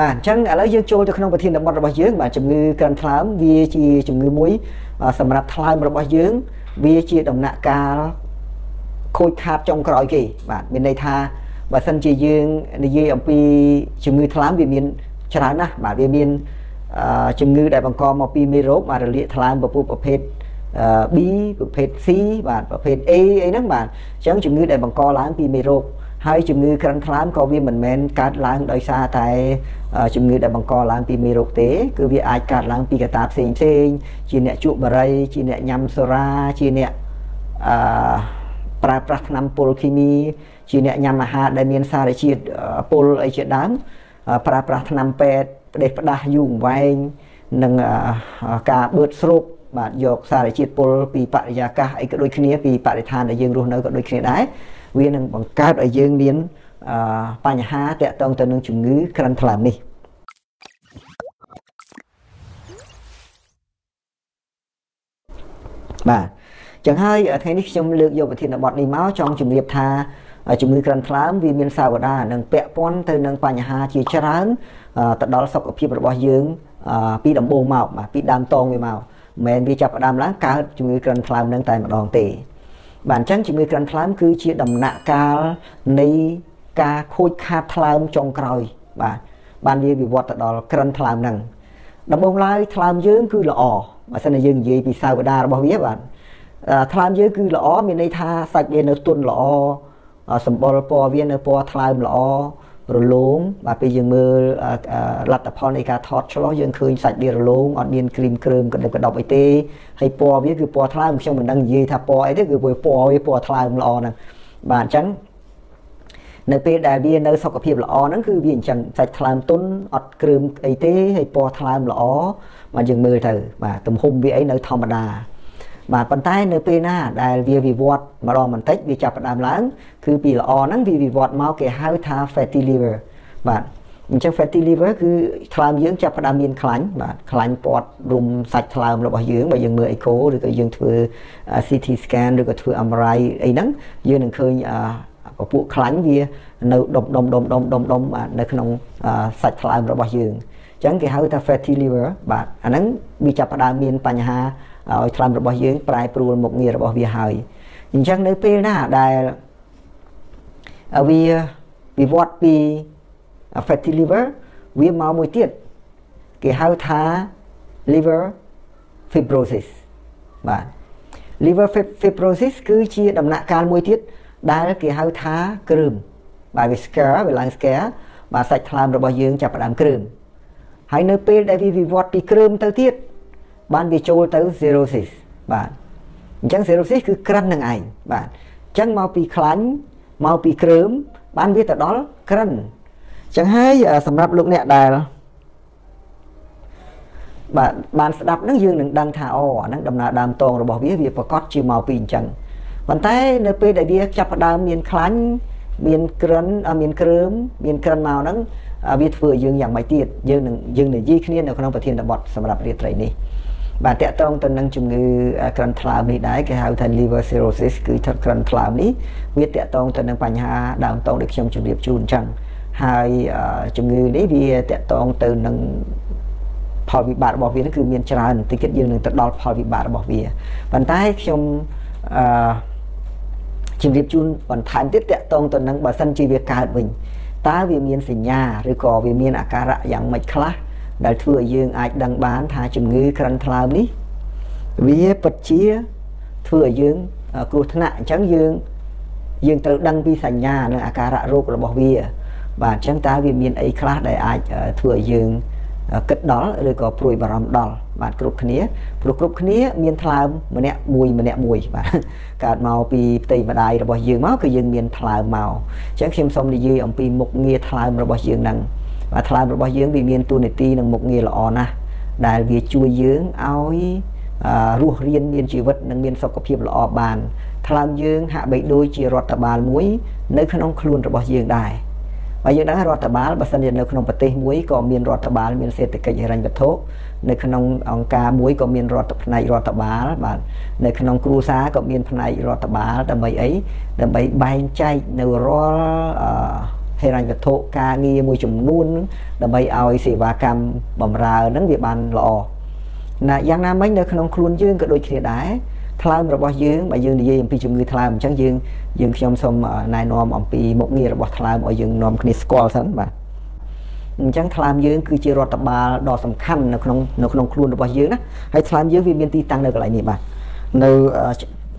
Bạn chẳng là dân trôi cho không có thiên đập bọt bao dưỡng bạn chụp ngư cần thám vì chỉ chụp ngư muối sầm nạp thay một bao dưỡng vì chỉ đồng nạ ca khôi tháp trong cõi kỳ bạn bên đây tha và sân chỉ dương đi ở pi chụp ngư thám vì miền cho lắm nè bạn về miền chụp ngư đại bằng co mà pi mê rốt mà liệt thám và phù hợp hết bí phù C bạn phù hợp A ấy đó bạn chẳng chụp ngư đại bằng co láng pi mê rốt hai chụp ngư cần thám có vi mình men cát láng đời xa tại chụp ngư đại bằng co láng pi mê rốt tế cứ vì ai cát láng pi cả tạp xịn xịn chỉ nè trụ bờ ray chỉ nè nhâm sora chỉ nè Praprak nam pol kimi chỉ nè nhằm hạ đại miền xa để chiết pol ấy chiết đám Praprak nam pet để đa dùng vang nâng cả bớt sốt bạn dọc xa để chiết pol vì bạn già cả ấy đôi khi vì bạn để than để dương luôn nữa đôi khi đấy vì nâng bằng cát ở dương miền ba nhà hạ để tông tới nâng chủng ngữ khăn làm đi. Bà chẳng hay ở thế này trong lượng dầu thì là bọn đi máu trong trường nghiệp tha chúng người cần làm vì miền sao của ta nâng bẹ pon từ nâng qua nhà ha chỉ cho rán tận đó là sọc ở phía bờ dương pi đầm bồ màu mà pi đam to người màu men vi chập đam lá cá chúng người cần làm nâng tài mà đòn tỉ bản chất chúng người cần làm cứ chia đầm nạ cá này cá khôi khát làm trong còi và ban vi bị vọt tận đó cần làm nâng đầm bông lai làm dương cứ là ỏ mà sau này dương gì vì sao của ta bao biết bạn tham giới cứ lõ mình đây tha sạch về nó tuôn lõ sầm bò po viên nó po tham lõ rồi lúng và bây giờ mưa lật tập hòn này cả thọt cho nó dân khơi sạch đi rồi lúng ngọn miên kìm kìm còn được đọc ấy tê hay po biết cứ po tham xong mình đang gì tha po ấy thế cứ po tham lõ này bản chắn nơi pe đại viên nơi sau cái phim lõ nó cứ viên chẳng sạch tham tuôn ọt kìm ấy tê hay po tham lõ mà dân mưa thử mà tầm hôm vi ấy nơi thọ mà đà mà bàn tay nơi bên na đại vì vọt mà đo mình thích vì chập đàm lãng cứ vì là o nắng vì vọt máu kể hai tha fatty liver bạn trong fatty liver cứ làm dưỡng chập đàm miên khánh bạn khánh bọt rùm sạch làm là bảo dưỡng bây giờ mười echo được dưỡng thưa CT scan được thưa MRI ấy nắng dưỡng đừng khơi của bộ khánh vì nấu đom mà nơi không sạch làm là bảo dưỡng chẳng kể hai tha fatty liver bạn anh nắng bị chập đàm miên panh ha ở làm được bao nhiêu phải pru một nghề bảo vi hời nhưng chẳng nếu pe na đại vì vót vì fatty liver vì máu mũi tiết cái hao tha liver fibrosis bạn liver fibrosis cứ chia đầm nạ can mũi tiết đại cái hao tha kềm bài về scare về láng scare và sạch làm được bao nhiêu chập đàm kềm hãy nếu pe đại vì vót vì kềm tới tiết bạn bị trôi tới cirrhosis bạn chẳng cirrhosis cứ cắn nâng ảnh bạn chẳng mau bị khánh mau bị cớm bạn biết ở đó cắn chẳng hay sầm rạp lúc nẹt đài bạn đạp nước dương đừng đang thả o đang đầm nà đàm toàn rồi bỏ biết việc và cót chỉ màu pin chẳng bàn tay nơi pe đại bia chập đàm miền khánh miền cắn miền cớm miền cắn màu nắng biết vừa dương dạng máy tiệt dương để di khi nào không phải thiên là bọt sầm rạp liệt này đi bạn tẹt trong tuần năng chủng ngư cần làm gì đấy cái hậu thần liver cirrhosis cứ thật cần làm đi biết tẹt trong tuần năng bành hà đào tạo được trong trường điệp chun chẳng hai chủng ngư đấy vì tẹt trong tuần năng phò vị bạt bảo vệ nó cứ miền tràn thì kết dương năng tận đo phò vị bạt bảo vệ bàn tay trong trường điệp chun còn thán tiếp tẹt trong tuần năng bà sân chỉ việc cả mình ta vì miền sỉ nhà rồi cò vì miền akara dạng mạch khla đại thừa dương ai đang bán thả chủng ngư cần làm đi vì vật chia thừa dương cụ thân nạn trắng dương tự đăng vi sành nhà nữa cả rạ rô của bảo vệ và chúng ta vì miền ấy khác đại ai thừa dương cất đó rồi có pruy và rầm đòn bạn group khné miền làm mẹ mùi và cả màu pi tây mà đài bảo dương máu cái dương miền làm màu chẳng xem xong đi dưới ông pi mục nghe làm bảo dương năng và tham gia bảo dưỡng vì miền tu này ti là một nghề lọ na đại vì chui dưỡng ối ruột riêng miền chịu vật năng miền sọc có phim lọ bàn tham dưỡng hạ bệnh đôi chia rót tạp bàn muối nơi khăn ông khluôn bảo dưỡng đại và dưỡng đã rót tạp bàn và sân diện nơi khăn ông bát muối còn miền rót tạp bàn miền xe tịch cây rành vật thốt nơi khăn ông cá muối còn miền rót tạp này rót tạp bàn và nơi khăn ông cua xá còn miền này rót tạp bàn đầm ấy bay chay nửa hệ ranh vật thô ca nghi môi chùm luôn đầm bay ao xì và cam bầm ra đến địa bàn lọ là giang nam mấy nơi không khuôn dương cái đôi thiệt đái tham rồi bao dương mà dương gì bị chùm người tham chẳng dương dương trong sông này nòm ông bị một người là bọt tham ở dương nòm cái score sẵn mà chẳng tham dương cứ chia rọt ba đo sầm khăn nó không khuôn được bao dương đó hay tham dương vì miền tây tăng được lại nhỉ mà nơi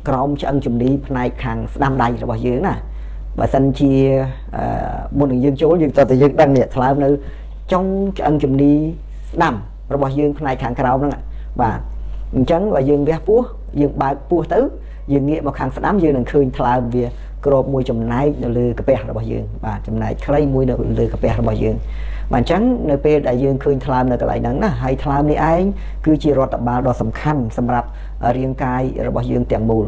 crom cho ăn chùm đi này càng đam đầy là bao dương nè và xanh chia buôn đường dương chỗ dương tờ tự dương đang nhiệt làm nữa trong ăn chùm đi nằm rồi bao dương này càng cao nữa và trắng và dương vé púa dương ba púa tứ dương nghĩa mà càng đám dương đừng khơi làm việc cột môi chùm này lừa cà pè là bao dương và chùm này khay môi là lừa cà pè là bao dương mà trắng nơi pe đại dương khơi làm là cái lại nắng là hay làm đi anh cứ chia rọt ba đo sầm khăn sầm rạp riêng cai rồi bao dương tiệm mù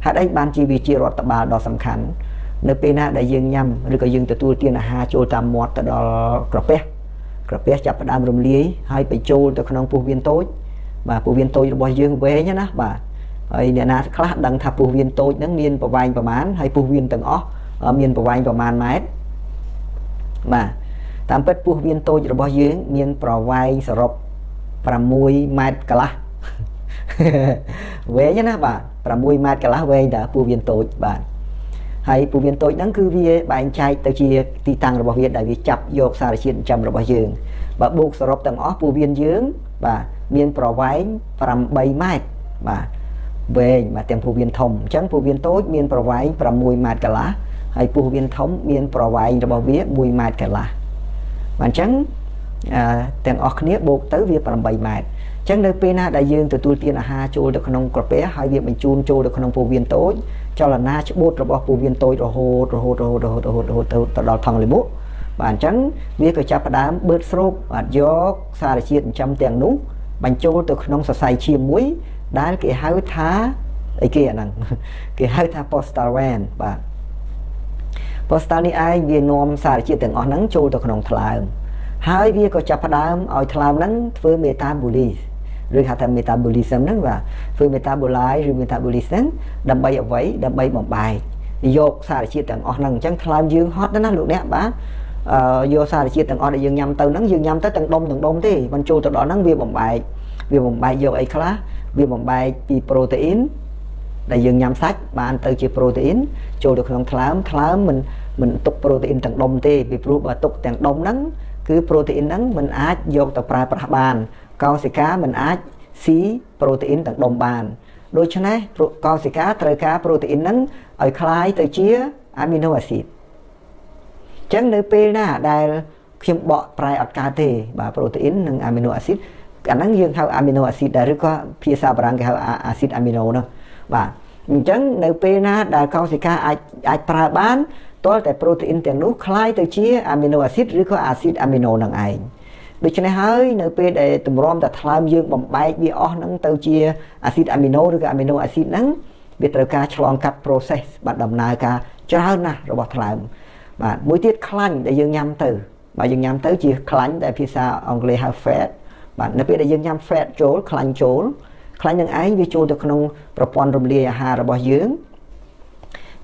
hạt anh ban chi vì chia rọt ba đo sầm khăn nơi pena đại dương nhâm được cái dương từ tu tiên là hà châu tam mọt từ đó cà phê chặt đam rồng lưới hai bảy châu từ khung phù viên tối và phù viên tối bao dương về nhá nè bà ấy nè nát khác đằng tháp phù viên tối nắng miên và vàng và mán hay phù viên tầng ó miên và vàng và mán mát mà tam pet phù viên tối bao dương miên và vàng sờ rộp và mùi mát cả lá về nhá nè bà và mùi mát cả lá về đã phù viên tối bà hay phù viên tối nắng cứ về bạn trai tao chia ti tăng rồi hiện đại vì chập dọc xa chuyện chầm rồi bao dương và buộc sờ rộp tầng ó phù viên dưỡng và miền pro vái pram bay mát và về mà tìm phù viên thông chẳng phù viên tối miền pro vái pram mùi mát cả lá hay phù viên thống miền pro vái rồi bao vía mùi mát cả lá mà chẳng tìm ọt nếp buộc tới việc pram bay mát chẳng nơi pena đại dương từ tu tiên là ha trôi được không cọp bé hai việc mình chun trôi được không phù viên tối cho là na chút bột rồi bao phù viên tối rồi thằng lấy bút bản trắng việc cái chạp đám bớt sốt và gió xa là chuyện trăm tiền núng bánh trôi từ không sợ say chia muối đá cái hai thá ấy kia nằng cái hai thá postal van và postal này ai về nom xa là chuyện tiền on nắng trôi từ không thải hai việc cái chạp đám ở thải nắng với metabolism rồi hạt thành metabolism nắng và với metabolize rồi metabolism đầm bay ở váy đầm bay bằng bài gió xa là chuyện tiền on nắng trắng thải dương hot đó nó lụt đẹp bá vô xa là chia tầng o để dương nhâm từ nắng dương nhâm tới tầng đông thì ban chu từ đó nắng viêm bồng bài vô ấy khá viêm bồng bài vì protein là dương nhâm sách mà ăn từ chỉ protein chu được không thám mình tục protein tầng đông thì vì tục tầng đông nắng cứ protein nắng mình ác vô từ pra bàn cao xì cá mình ác xí protein tầng đông bàn đôi cho này cao xì cá trời cá protein nắng ấy khá từ chia amino acid chẳng nơi pe na đại khiêm bọ prai ọt cá thể và protein nâng amino acid anh nâng dương hao amino acid đại rất có phía sau bằng cái hao acid amino đó và chẳng nơi pe na đại cao sĩ ca ai prai bán tối tại protein tiền nút khai tới chia amino acid rất có acid amino nâng ai được cho nên hơi nơi pe để tụm rom đặt làm dương bằng bài bia nâng tới chia acid amino được amino acid nâng biệt rồi ca chọn cắt process bắt đầu nai ca cho hơn na rồi bắt làm và mũi tiết khăn để dương nhâm từ và dương nhâm tới chỉ khăn để phía sau ông lê hao phết bạn nó biết để dương nhâm phết trốn khăn những ấy với trốn được không propon rồng lê hà rồi bao dưỡng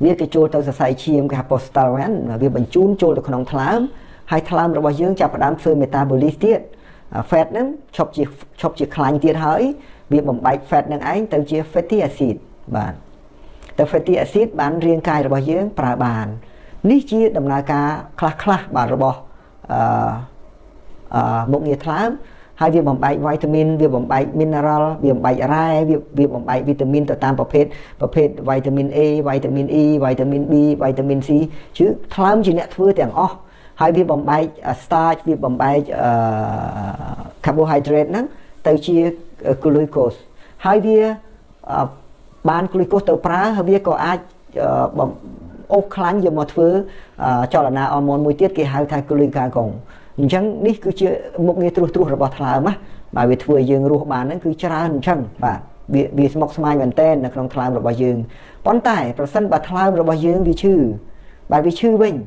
biết cái trốn tới sai chiêm cái apostle hắn và việc bệnh chun trốn được không thám hay thám rồi bao dưỡng chập đám phơi metabolism tiết phết nấm chọc chỉ khăn tiết hỡi việc bẩm bạch phết những ấy tới chỉ fatty acid bạn tới fatty acid bạn riêng cài rồi bao dưỡng pra bàn ní chia đầm na cá khla bà rồi bỏ một nghề thám hai việc bẩm bài vitamin việc bẩm bài mineral việc bẩm bài rai việc bẩm bài vitamin từ tamประเภทvitamin A vitamin E vitamin B vitamin C chứ thám chỉ nè thưa tiếng ó hai việc bẩm bài starch việc bẩm bài carbohydrate nắng từ chia glucose hai việc ban glucose từ pra hai việc có ai ốp kháng dùng một thứ cho là na hormone môi tiết kia hai thai gluca cùng chẳng đi cứ chưa một người tru rồi bỏ thả mà bà bị thừa dương ruột bà nó cứ chả hơn chẳng và bị mọc smile mình tên là không thả rồi bỏ dương bón tải rồi sân bà thả rồi bỏ dương vì chư bà vì chư bình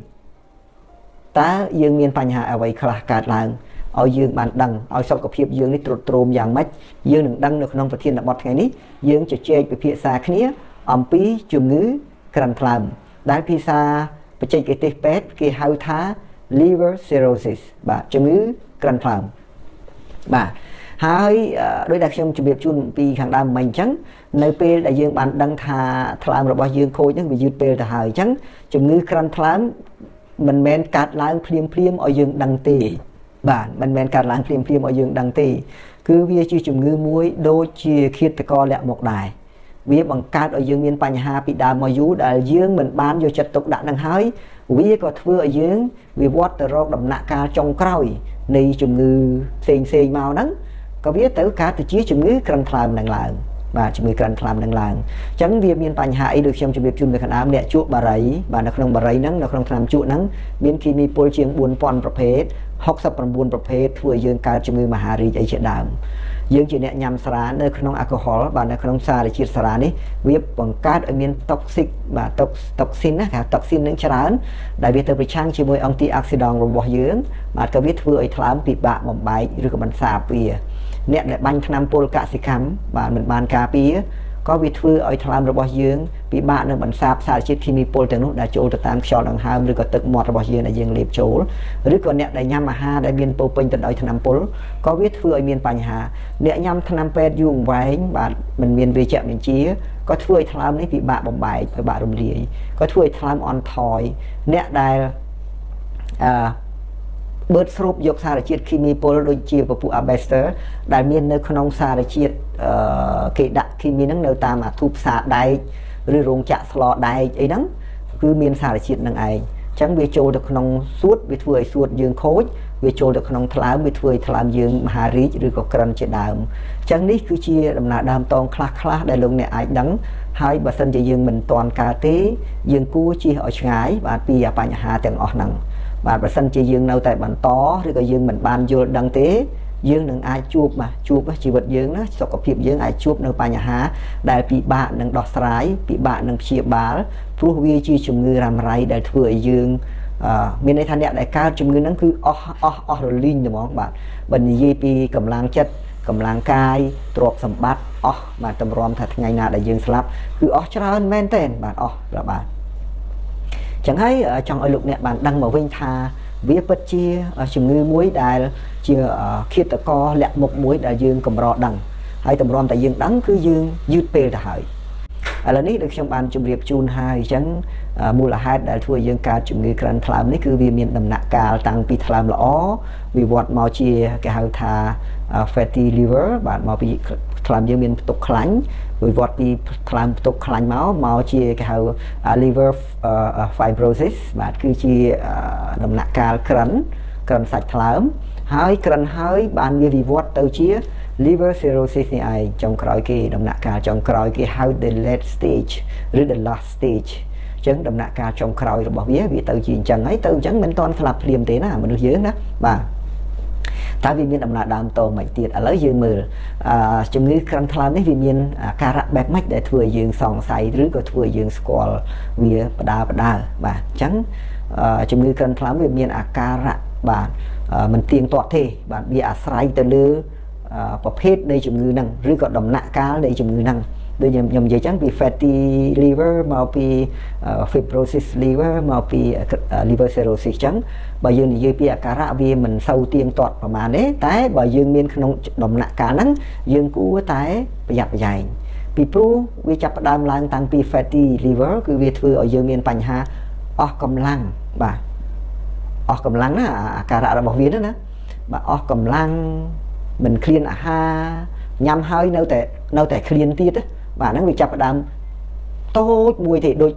ta dương miền pành hạ ở vậy khá cạt làng ở dương bàn đằng ở sau cặp hiệp dương đi tru dạng mách dương đừng đăng được không phải thiên là bọt ngày ní dương chỉ chơi bị phía xa khía ẩm pí chùm ngứ cần làm đại pizza, bánh chay cái tép bét, cái hàu thá, liver cirrhosis và chứng ngữ căng thẳng và hai đối đặc trong trường biệt chun vì hàng đam mạnh trắng nơi pe đại dương bạn đang thà làm rồi bao dương khôi những bị dương pe là hài trắng chứng ngữ căng thẳng mình men cắt láng phim phim ở dương đằng tì và mình men cắt láng phim phim ở dương đằng tì cứ vì chưa chứng ngữ muối đôi chia khiết thì co lẹ một đài vì bằng cát ở dương miền Pành Hà bị đàm mò dú đại dương mình bán vô chặt tục đã đang hái vì có thưa ở dương vì water rock đầm nạ ca trong còi này chủng ngư xèn xèn màu nắng có biết tới cá từ chia chủng ngư cần làm năng lạng và chủng ngư cần làm năng lạng chẳng vì miền Pành Hà ấy được xem chủng việc chung về khán ám nẹt chuột bà rẫy và nó không bà rẫy nắng nó không làm chuột nắng biến khi mi pol chieng buồn pon bập hết học tập bằng buồn bập hết thưa dương cá chủng ngư mà Hà ri chạy chuyện đàm dương chỉ nhẹ nhàng xả nơi không alcohol và nơi không xả để chia xả đấy viết bằng cát ở miền toxic và toxin á cả toxin những xả ấn đại biệt từ trang chỉ môi antioxidant rồi bỏ dưỡng mà các biết vừa ấy làm bị bạ mỏng bãi rồi các bạn xả bìa nhẹ lại banh tham pol cả xì khám và mình bàn cà bìa có biết vừa ấy làm rồi bỏ dưỡng bị bạ nơi bạn xả xả chết khi mi pol từ lúc đã trôi từ tam xào đằng hai rồi còn tự mọt rồi bỏ dưỡng là dương liệp trôi rồi còn nhẹ đại nhâm mà ha đại miền pol pin từ đấy tham pol có biết vừa ấy miền Pành Hà để nhằm tham phê dùng váy và mình miền về chợ mình chia có thuê tham đấy bị bạ bồng bài phải bạ đồng lì có thuê tham on thỏi nẹt đài bớt sụp dọc xa để chiết khi mi polo đôi chia và phụ abester đại miền nơi con ông xa để chiết kệ đặt khi mi nắng nơi ta mà thụp xa đài rồi rong chạ slot đài ấy nắng cứ miền xa để chiết năng ai chẳng biết trôi được con ông suốt biết thuê suốt dương khối về trôi được khăn tháo bị thui làm dương Hà Rí rồi có cần chế đạm chẳng ní cứ chia làm là đam toàn khla khla đại lục này ai đắng hai bà sân cho dương mình toàn cà tế dương cua chia ở trái và pia bà nhà Hà tiền ở nặng và bà sân cho dương nâu tại bàn to rồi có dương mình ban vô đăng tế dương đừng ai chuộc mà chuộc chỉ vật dương đó sọc có phim dương ai chuộc nơi bà nhà Hà đại bị bạn đừng đọt trái bị bạn đừng chia bá phu vi chi chủng ngư làm rải đại thui dương miền này thanh đẹp đại ca chủng ngư nắng cứ linh đúng không bạn bình GP cầm lang chất cầm lang cai trộm sầm bát mà tầm rom thật ngày nào đại dương slap cứ hơn men tên bạn là bạn chẳng hay ở trong ở lục nè bạn đăng mở vinh tha vía bất chia chủng ngư muối đại chia khi tự co lẹ một muối đại dương cầm rọ đằng hay tầm rom đại dương đắng cứ dương dứt pê là hại là ní được trong bàn chụp điệp chun hai chẳng mua là hai đại thua dương ca chụp người cần làm ní cứ vì miền đầm nặng cả tăng bị làm lõ vì vọt màu chia cái hậu thà fatty liver bạn màu bị làm dương miền tục lạnh vì vọt bị làm tục lạnh máu màu chia cái hậu liver fibrosis bạn cứ chia đầm nặng cả cần sạch làm hơi cần hơi bạn vì vọt tàu chia liver cirrhosis này ai trong cõi kia đầm nặng ca trong cõi kia how the late stage rồi the last stage chứng đầm nặng ca trong cõi rồi bảo vía vì tự chuyện chẳng ấy tự chẳng mình toàn lập liềm thế nào mà được dưỡng đó và ta vì miền đầm nặng đàm to mạnh tiệt ở lối dương mờ trong ngữ khăn tham đấy vì miền cà rạ bẹp mách để thừa dương sòng say rưới có thừa dương squall vía đa và chẳng trong ngữ khăn tham vì miền cà rạ bạn mình tiền toát thế bạn bị say từ lứa và phết đây chủng ngư năng rưỡi còn đầm nạ cá đây chủng ngư năng đây nhầm dễ trắng vì fatty liver màu vì fibrosis liver màu vì liver cirrhosis trắng bà dương dưới bia cá rạ vì mình sâu tiên toạt và mà đấy tái bà dương miên không đầm nạ cá nắng dương cũ tái dập dài vì pru vì chập đam lang tăng vì fatty liver cứ vì thưa ở dương miên Pành Hà cầm lăng bà cầm lăng á cá rạ là bảo viên đó nè bà cầm lăng mình clean ha nhằm hơi nâu tệ clean tiết và nó bị chập đam tốt mùi thì đôi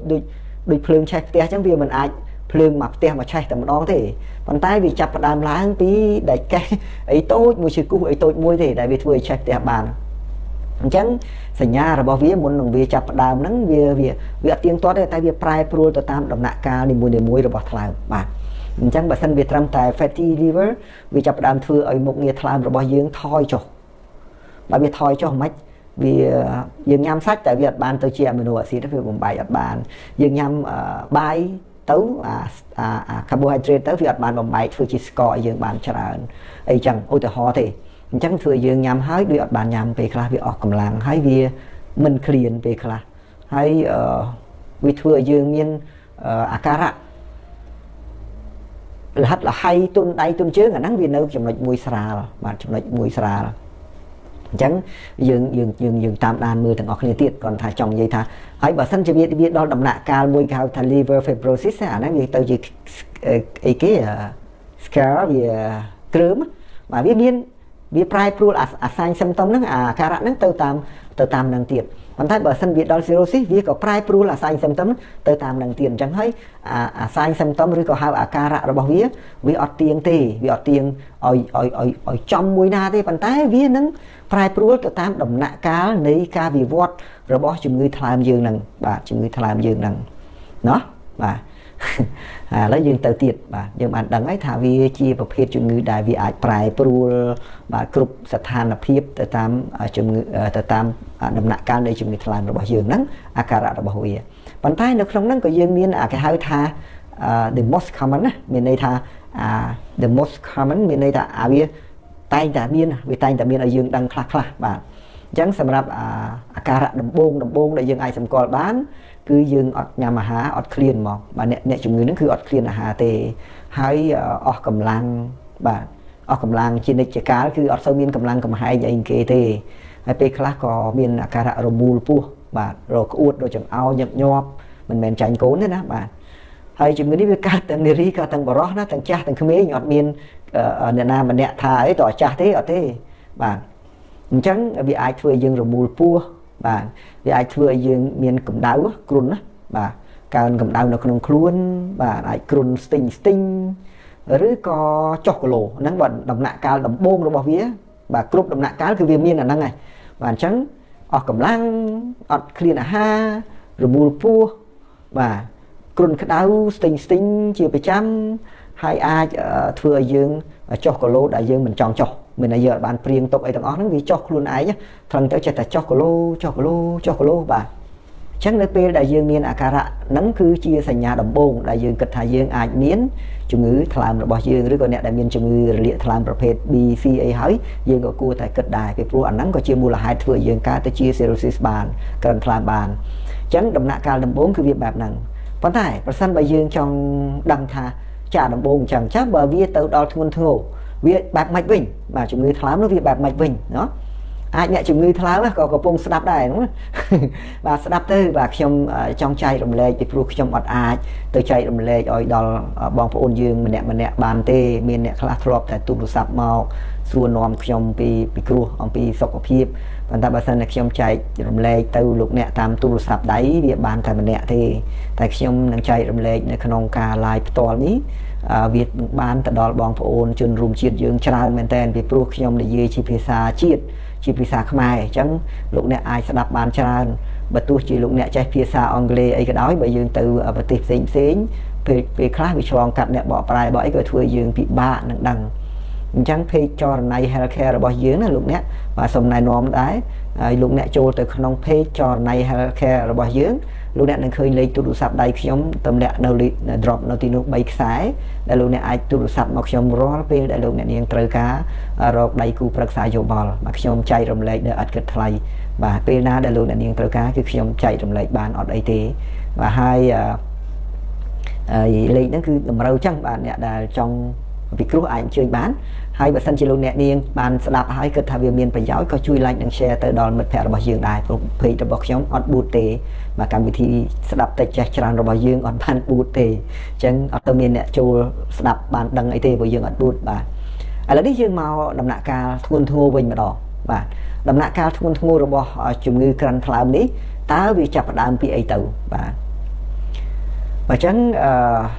phường chạy té chẳng vì mình ai phường mặc té mà chạy tầm đó thì bàn tay bị chập đam láng tí đại cái ấy tốt mùi sự cũ ấy tốt mùi thì đại việt vừa chạy té bàn chẳng sảnh nhà là bảo vía muốn đồng vía chập đam nắng vía tiếng toát đây tại vía prai pro tờ tam đồng nạ ca đi mùi rồi bỏ thải bàn chẳng bà sân Việt Nam tại fatty liver vì chập đàm thưa ở một nghề làm rồi bao dương thoi cho bà biết thoi cho mách vì dương nhám sách tại Việt Nam tôi chia mình nổi xí đó về vùng bài Nhật Bản dương nhám bài tấu carbohydrate tới Việt Nam vùng bài thưa chỉ score dương bàn cho là ấy chẳng ôi từ họ thì chẳng thưa dương nhám hái Việt Nam nhám về khla vì ở cầm làng hái vì mình clean về khla hái vì thưa dương miên cà rạ Lát là hay tuân tay tuân chứ ngà nắng viên nâu chùm lệch mùi xà rồi. Bạn chùm lệch mùi xà rồi. Chẳng dường tam đàn mưa thằng ngọt liên tiết còn thà chồng vậy thà. Hãy bảo sân cho biết đó đậm nạ cao mùi cao thà liver fibrosis à nắng vì tao chỉ cái scare vì cơm mà biết prai pru à sign symptom nó à ca rãn nó tao tam năng tiệt. Còn thay bảo sân biết đó cirrhosis vì có prai pru là sign symptom tao tam năng tiệt chẳng thấy à sign symptom rồi có hao à ca rãn rồi bảo vía vì ở tiền thì vì ở tiền ở trong mùi na thế còn tay vía nó prai pru tao tam đậm nạ cao lấy ca vì vót rồi bảo chừng người tham dương năng bà chừng người tham dương năng nó bà lấy dương tờ tiệt bà dương bạn đằng ấy thả vi chia và phê chung ngư đại vi ải prai prul bà cục sát hàn là phép tờ tam chung ngư tờ tam đầm nạ cao đây chung ngư tham rồi bảo dương nắng akara rồi bảo huye bàn tay nó không nắng có dương miên à cái hai tha the most common miền đây tha the most common miền đây tha à vi tay tả miên vì tay tả miên ở dương đằng khla khla bà chẳng xem ra akara đầm bông đại dương ai xem coi bán cứ dương ở nhà mà há ở clean mà nè chúng người nó cứ ở clean là hà thì hãy ở cầm lang bà ở cầm lang trên đây cá cứ ở sau miền cầm lang cầm hai dành kê thì hai pe khác có miền cà rạ rồi bùn pua bà rồi có uất rồi chẳng ao nhậm nhọp mình mèn tránh cốn đấy đó bà hai chúng người đi với cá tầng neri cá tầng bờ rót đó tầng cha tầng khmer nhọt miền ở miền nam mình nè thà ấy tỏ cha thế ở thế bà chẳng vì ai thuê dương rồi bùn pua bà vì ai thưa dương miền cầm đau cồn á bà cao cầm đau nó không luôn bà lại cồn sting rồi có chocolate nắng bận đầm nạ cao đầm bông đầm bò vía bà cướp đầm nạ cá cứ viêm miên là năng này bà trắng ở cầm lang ở clean là ha rồi bùa pua bà cồn cái đau sting chiều bị chăm hai ai thưa dương chocolate đại dương mình tròn tròn mình là giờ bạn riêng tộc ấy thằng nó vì cho luôn ấy nhá thằng tao chạy là cho cô lô bà chắc nơi pe đại dương miền akara nắng cứ chia sẻ nhà đồng bồn đại dương kịch thái dương ai miến chủ ngữ làm là bao dương rồi còn nè đại miền chủ ngữ lịa làm đặc biệt bca hỡi dương của cô tại kịch đài cái pro ảnh nắng có chia mua là hai thừa dương cá tới chia cirrhosis bàn cần làm bàn chẳng đồng nạ ca đồng bốn cứ việc bạp nặng vấn đề và sân đại dương trong đằng thà trả đồng bồn chẳng chắc bờ vía tàu đo thôn thổ việc bạc mạch bình mà chúng người thám nó việc bạc mạch bình đó ai nhẹ chúng người thám có bông sạp đài đúng không và sạp tư và trong chai đồng lê dịch ruột trong mặt ai từ chai đồng lê rồi đó bóng phổ ôn dương mình nè bàn tê mình nè khá thọp tại tụi sạp màu xua nòm trong bị cua ông bị sọc ở phía bạn ta bà sân là trong chai đồng lê tàu lúc nè tam tụi sạp đáy việc bàn tại mình nè thì tại trong nâng chai đồng lê nè khả nông ca lại to lý việc bán tại đó bóng phổ ôn chân rùm chiết dương tràn mẹn tên việc ruột trong để dây chi phí xa không ai chẳng lúc này ai sẽ đạp bàn tràn và tôi chỉ lúc này chạy phía xa ông lê ấy cái đói bởi dương từ và tiếp xính về khác bị tròn cặp đẹp bỏ bài bỏ ấy cái thua dương bị ba nặng đằng chẳng phê cho này healthcare là bỏ dương là lúc này và xong này nó đấy lúc này trôi từ không phê cho này healthcare là bỏ dương lúc này đang khơi lấy tụi sạp đây trong tầm đẹp đầu lị drop nó tin bay sái đại lúc này ai tụi sạp mặc trong rót về đại lúc này đang trời cá rồi đầy cụ bạc sài dầu bò mặc trong chạy rầm lệ để ăn cực thay và về na đại lúc này đang trời cá cứ trong chạy rầm lệ bàn ở đây thế và hai lấy nó cứ đầm râu trắng bạn là trong vì cứu ảnh chơi bán hai bà sân chỉ luôn nè niên bàn sẽ đạp hai cực thà về miền phải giáo có chui lạnh đằng xe tới đòn mật phèo bảo dương đài phục phê cho bọc nhóm ọt bụt tế mà cảm vị thì sẽ đạp tay chạy tràn rồi bảo dương ọt bàn bụt tế chẳng ọt tâm miền nè châu sẽ đạp bàn đằng ấy tê bảo dương ọt bụt bà là đi dương màu đầm nạ ca thôn thua bình mà đỏ bà đầm nạ ca thôn thua rồi bỏ chùm ngư cằn làm đấy tá vì chập đàm bị ấy tàu bà và chẳng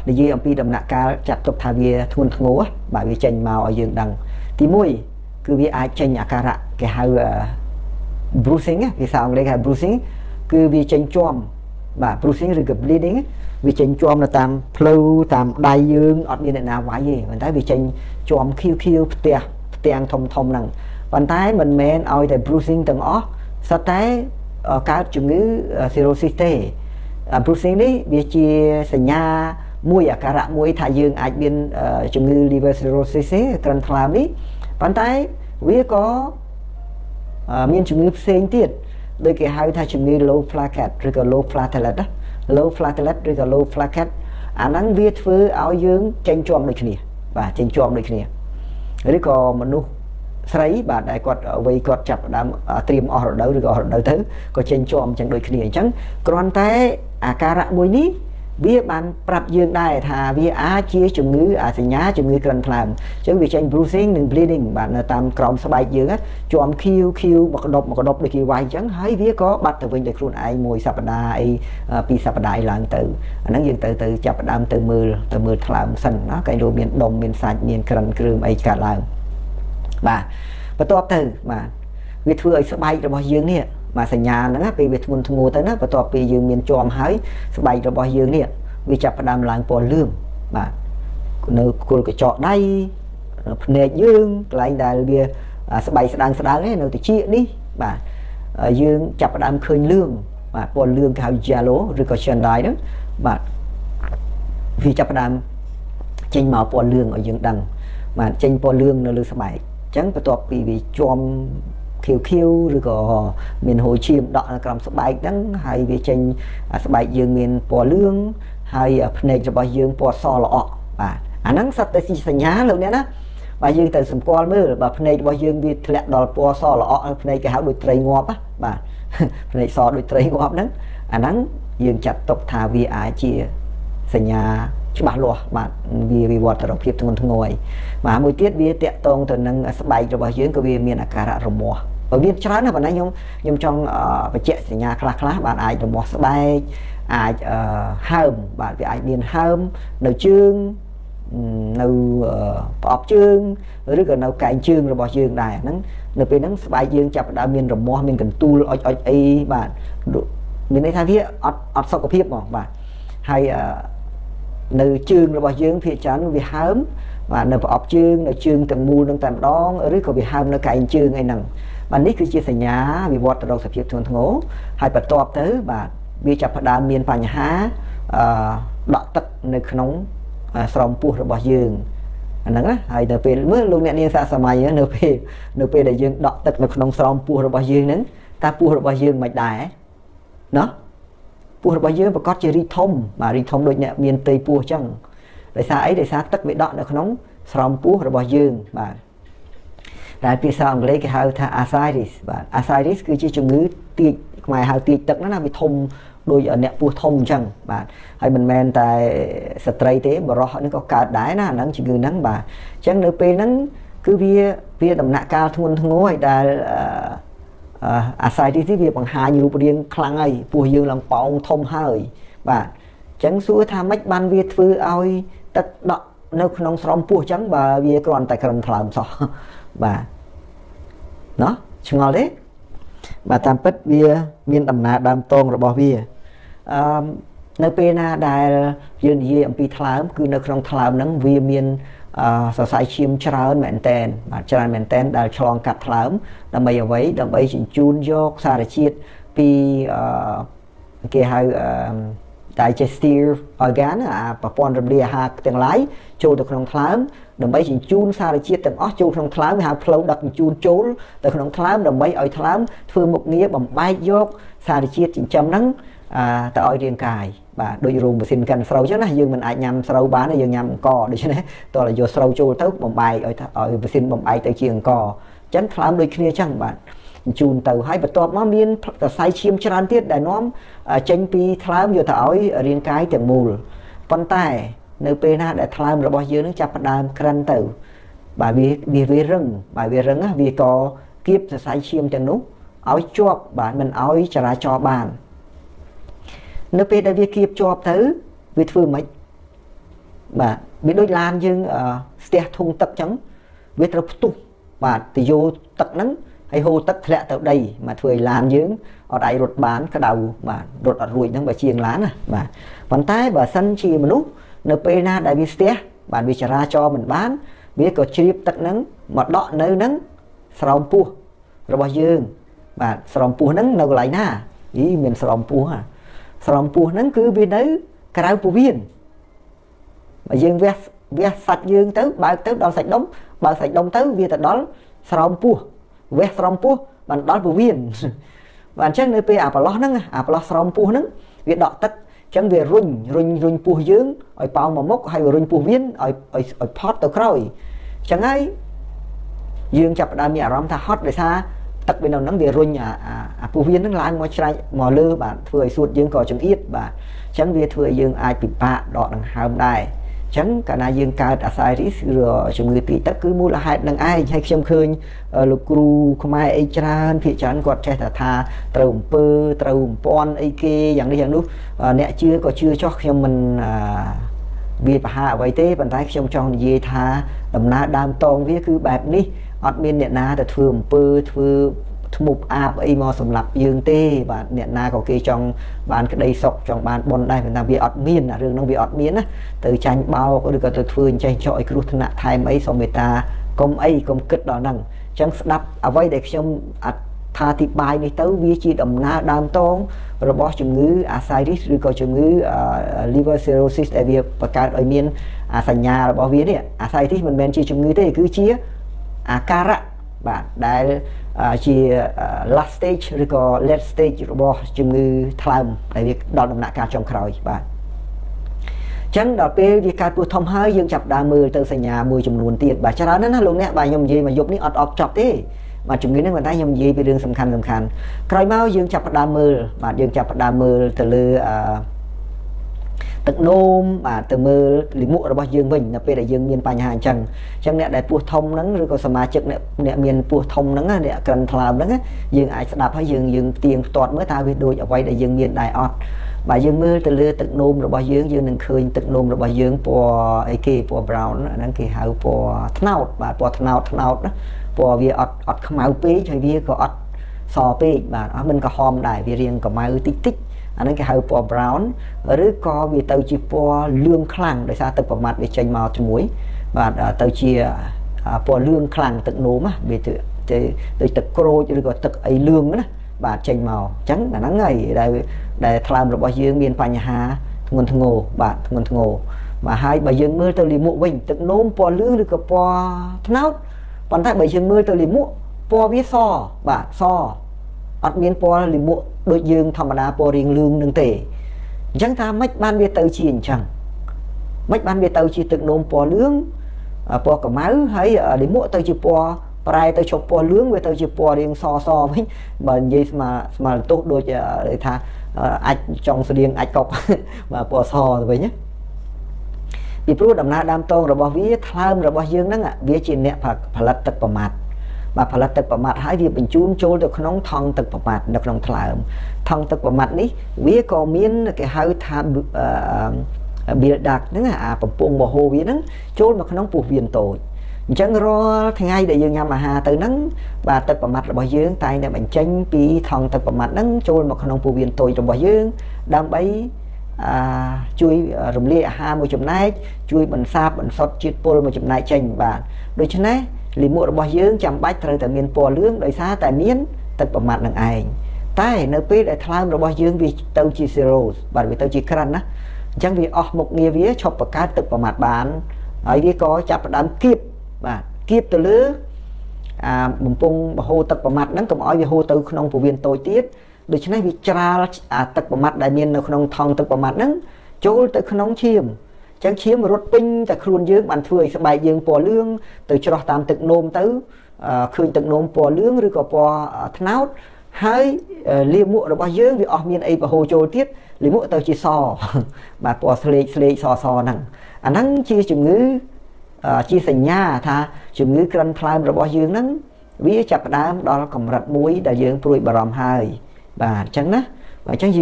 để dưới ông pi đầm nạ ca chặt tục thà về thôn ngố bà vì chanh màu ở dương đằng thì môi cứ vì ai chanh nhà ca rạ cái hai bruising vì sao ông lấy cái bruising cứ vì chanh chom bà bruising rồi gặp bleeding vì chanh chom là tam flow tam đại dương ở bên này nào quá gì mình thấy vì chanh chom kêu tiang thông rằng bàn tay mình men oi tại bruising từng ó sau tay cá chứng ngữ cirrhosis bruising đấy vì chia sẻ nhà mùi akara mùi thả dương ai biên chứng ngư liver cirrhosis cần làm đấy bàn tay vì có miên chứng ngư sen tiệt đôi cái hai thả chứng ngư low plaquette rồi cả low platelet đó low platelet rồi cả low plaquette anh đang viết với áo dương tranh chọn được gì và trên chuông đây kia rồi có một nút sấy và đại quạt vây quạt chập đám tìm ở đâu rồi ở đâu thứ có trên chuông chẳng đôi kia chẳng còn thế à cara môi ní biết bạn prap dương đại thà vi á chia chủng ngữ à thì nhá chủng ngữ cần làm chứ vì tranh bruising đừng bleeding bạn là tam còng sờ bài dương á chuông kêu kêu một cái độc được kêu vài chẳng hay vía có bắt từ vinh để khuôn ai môi sập đại pi sập đại làng từ nắng dương từ từ chập đam từ mưa làm sần nó cái đồ miền đồng miền sài miền cần kêu ai cả làng và tôi từ mà việc thưa ấy sờ bài rồi bao dương nè mà sài nhà nó bị việc muốn ngồi tới nó và tọp bị dương miền tròn hái bay rồi bao dương nè vì chập đam làng bò lương mà nơi cô cái chọn đây nè dương lại đài bia bay sẽ đang đấy nơi từ chia đi mà dương chập đam khơi lương mà bò lương cao già lố rồi có chuyện đài đó mà vì chập đam trên màu bò lương ở dương đằng mà trên bò lương nó lư sài bay chẳng phải tọp bị tròn khiêu khiêu rồi có miền Hồ Chim đó là cầm sập bài đắng hay về trên sập bài dương miền Pò Lương hay này sập bài dương Pò So lọ và anh nắng sắp tới xì nhá luôn đấy đó và dương từ sầm qua mới và này bài dương bị lẹ đòn Pò So lọ này cái háo đôi trai ngọp á và này so đôi trai ngọp nắng anh nắng dương chặt tộc thà vì ai chia xì nhá chứ bà lọ bạn vì vợ tao đọc tiếp từ mình ngồi mà mỗi tiết vì tiện tông từ nâng sập bài rồi bài dương có vì miền Akara rồi mùa và biết trái là bạn ấy nhưng trong và trẻ nhà khá bạn ai đồng một bay ai hơm bạn bị ai điền hơm đầu chương đầu bọc chương rồi còn đầu cạnh chương rồi bỏ chương này nắng được về nắng bay dương chập đã miền đồng mò mình cần tu ấy bạn mình thấy thế ở sau cái phim mà bạn hay đầu chương rồi bỏ chương phía chán vì hơm và đầu bọc chương đầu chương từng mua đang tạm đó rồi còn bị hơm nó cạnh chương ngày nắng bạn ấy cứ chia sẻ nhá vì vợ đầu sập hiệp thường ngố hay bật to tới và bị chập đá miền phẳng há đọt tật nơi nóng sòng pua rồi bỏ giường nắng á hay nửa pê mới luôn nè niên xa xa mày á nửa pê để giường đọt tật nơi nóng sòng pua rồi bỏ giường nắng ta pua rồi bỏ giường mày đài đó pua rồi bỏ giường và có chơi ri thông đôi nhẹ miền tây pua chẳng để xa ấy để xa tật bị đọt nơi nóng sòng pua rồi bỏ giường mà đại phi sao lấy cái hào tha Asiris và Asiris cứ chỉ chung ngữ tiệt ngoài hào tiệt tận nó là bị thùng đôi ở nẹp bùa thùng chẳng bạn hay mình men tại straight thế mà họ nó có cả đái na nắng chỉ ngữ nắng bà chẳng nửa pe nắng cứ vía tầm nạ cao thôn ngồi đại Asiris vía bằng hai nhiều riêng khăng ấy bùa dương làm bóng thùng hơi và chẳng xúi tha mách ban vía phư oi tất đọ nấu nong sòng bùa chẳng bà vía còn tại cầm làm sao bà nó chung ngồi đấy bà tam pet bia miền đầm nà đầm tông rồi bỏ bia nơi pena đài dân gì em bị thảm cứ nơi trong thảm nắng vi miền sờ sài chim tràn mền ten mà tràn mền ten đài tròn cặp thảm đầm bay ở vậy đầm bay chỉnh chun vô xa để chiết pi kia hai digestive organ à bà con đầm bia hạt tiếng lái trôi được trong thảm đồng bay chỉ chun xa để chia từng ót chun trong thám với hạt phâu đặt chun chốn từ trong thám đồng bay ở thám phương một nghĩa bằng bay dốc xa để chia chỉ chấm nắng tại ở riêng cài và đôi rùm và xin cần sâu chứ này dương mình ai nhầm sâu bán là dương nhầm cò để cho nên tôi là vô sâu chua tớ bằng bay ở và xin bằng bay tới chiền cò chấm thám đôi kia chẳng bạn chun từ hai bật to má miên là sai chiêm tràn tiết đại nóm tranh pi thám vô thảo riêng cái chẳng mù con tay nơi pena đã tham rồi bao nhiêu nó chập đam canh tử bà vì rừng á vì có kiếp sẽ sai chim chẳng nút áo chọp bạn mình áo trả lại cho bạn nơi pena vì kiếp chọp thứ vì phương mấy mà biết đôi lan nhưng xe thung tập trắng biết đâu tung bạn thì vô tập nắng hay hô tất lẹ tới đây mà thuê làm dưỡng ở đại rột bán cái đầu mà rột ở ruồi nó bà chiên lán à mà bàn tay bà sân chi mà nút nơi pena đại biết té bạn bị trả ra cho mình bán biết có chip tật nắng mà đọ nơi nắng sòng pua rồi bao dương bạn sòng pua nắng đâu lại na ý mình sòng pua nắng cứ bên đấy cái áo pua viên mà dương vét sạch dương tới bao tới đo sạch đóng bao sạch đóng tới vì tật đó sòng pua vét sòng pua bạn đó pua viên bạn chắc nơi pe à bà lo nắng à bà lo sòng pua nắng việc đọ tật chẳng về rung phu dưỡng ở bao mà mốc hay rung phu viên ở pot tàu khơi chẳng ấy dương chập đam nhà ram tha hot để xa tập bên đầu nắng về rung à phu viên nắng lá mò trái mò lơ bạn phơi suốt dương cỏ chẳng ít bạn chẳng về phơi dương ai bị bạ đọt đằng hàm đài chẳng cả na dương cao đã sai rít rồi chúng người bị tất cứ mua là hai đằng ai hay xem khơi lục cù không ai ấy chán thì chán quạt che thả thà trồng pơ trồng pon ấy kia dạng đấy dạng lúc nè chưa có chưa cho xem mình bị hạ vậy thế bàn tay xem trong gì thà đầm na đam tông với cứ bẹp ní admin nè na đã thường pơ thường mục áp ấy mò sầm lập dương tê và nè na có kia trong bàn cái đây sọc trong bàn bon đây mình làm việc admin là riêng nó việc admin á từ tranh bao có được cả từ phương tranh chọi cứ thân nặng thay mấy so người ta công ấy công kết đó nằng chẳng đáp à vậy để trong tha thì bài này tới vi chi đầm na đam tông robot chứng ngữ ascites rồi có chứng ngữ liver cirrhosis tại việc và cái ở miền sành nhà là bỏ viết đấy ascites mình men chi chứng ngữ thế cứ chia cara bạn đại chỉ last stage rồi có late stage robot chứng ngữ tham tại việc đó đầm na cả trong khởi bạn chẳng đọc về việc cài buộc thông hơi dương chập đa mười từ sành nhà mười chủng luồn tiền bà chắc đó nó luôn nè bà nhom gì mà dục ní ọt ọt chọc thế mà chúng nghĩ đến người ta nhầm gì về đường sầm khăn, cày máu dương chập đa mưa, mà dương chập đa mưa từ lư tận nôm, mà từ mưa lì mụ là bao dương mình là về đại dương miền Pành Hàng Trần, chẳng lẽ đại pua thông nắng rồi còn mà trực lẽ miền pua thông nắng lẽ cần làm nắng dương ai đạp hay dương tiền toàn mới ta về đôi ở quay đại dương miền Đại Ọt, mà dương mưa từ lư tận nôm là bao dương đừng khơi tận nôm là bao dương pua ấy kia pua brown nắng kia hào pua thau mà pua thau đó bỏ việc ọt máu pé chơi việc có ọt sò pé bạn ở bên có hòm đại việc riêng có máu tích anh ấy cái hậu bỏ brown rồi có việc tàu chỉ bỏ lương khlang để sao tập vào mặt để chanh màu cho muối và tàu chỉ bỏ lương khlang tự nấu mà về từ tự cro cho được tự ấy lương nữa và chanh màu trắng là nắng ngày để làm được bao nhiêu miền Pành Hà ngô bạn ngô mà hai bà dương mưa tàu đi mộ mình tự nấu bỏ lương được bỏ tháo bản thân bởi dương mưa tôi lì mũ po với so và so ọt miên po lì mũ đôi dương thầm đá po riêng lương nâng tể chẳng ta mách ban bia tàu chìm chẳng mách ban bia tàu chỉ tự nôm po lương po cả máu hay ở lì mũ tàu chỉ po prai tàu chọc po lương với tàu chỉ po riêng so với bản gì mà tốt đôi để tha ạch trong sờ điên ạch cọc mà po so rồi vậy nhé vì pru đầm na đam tông rồi bảo vía tham rồi bảo dương nắng ạ vía chỉ nẹp phải lật tật vào mặt mà phải lật tật vào mặt hãy việc mình chun trôi được nóng thòng tật vào mặt được nóng thảm thòng tật vào mặt đấy vía có miếng cái hơi tham bị đặc nắng ạ bầm bung bờ hồ vía nắng trôi mà nóng buộc viền tội chẳng rồi thằng ai để dương nhà mà hà từ nắng và tật vào mặt rồi bảo dương tay để mình tránh bị thòng tật vào mặt nắng trôi mà nóng buộc viền tội rồi bảo dương đam bấy chui rồng lia ha một chấm này chui bẩn sáp bẩn sọt chít pol một chấm này chành và đôi chân này lì mộ bao nhiêu chấm bách thời tại miền pò lưỡng đời xa tại miền tật bầm mặt đằng ảnh tai nơi pít đại tham bao nhiêu vì tàu chỉ zero và vì tàu chỉ khăn á chẳng vì ở một nghề vía chọc bạc cá tật bầm mặt bạn ấy vía có chập đám kiếp và kiếp từ lứa bùng bung hồ tật bầm mặt nắng cầm ói vì hồ từ không phổ biến tối tiết đối với việc tra tật vào mặt đại miền nó không thòng tật vào mặt nắng chỗ tật không chiêm chẳng chiêm rốt pin tại khuôn dương bàn phơi sờ bài dương pò lương từ cho tam tật nôm tới khơi tật nôm pò lương rồi có pò tháo hai liêm muộn là bao dương vì ở miền ấy và hồ châu tiết liêm muộn tàu chỉ sò bà pò sle sò nằng anh nắng chia chữ ngữ chia sành nhà tha chữ ngữ cần phàm là bao dương nắng vía chập đám đó là cầm rạch muối đại dương pruy bà ròm hai và chẳng đó và chẳng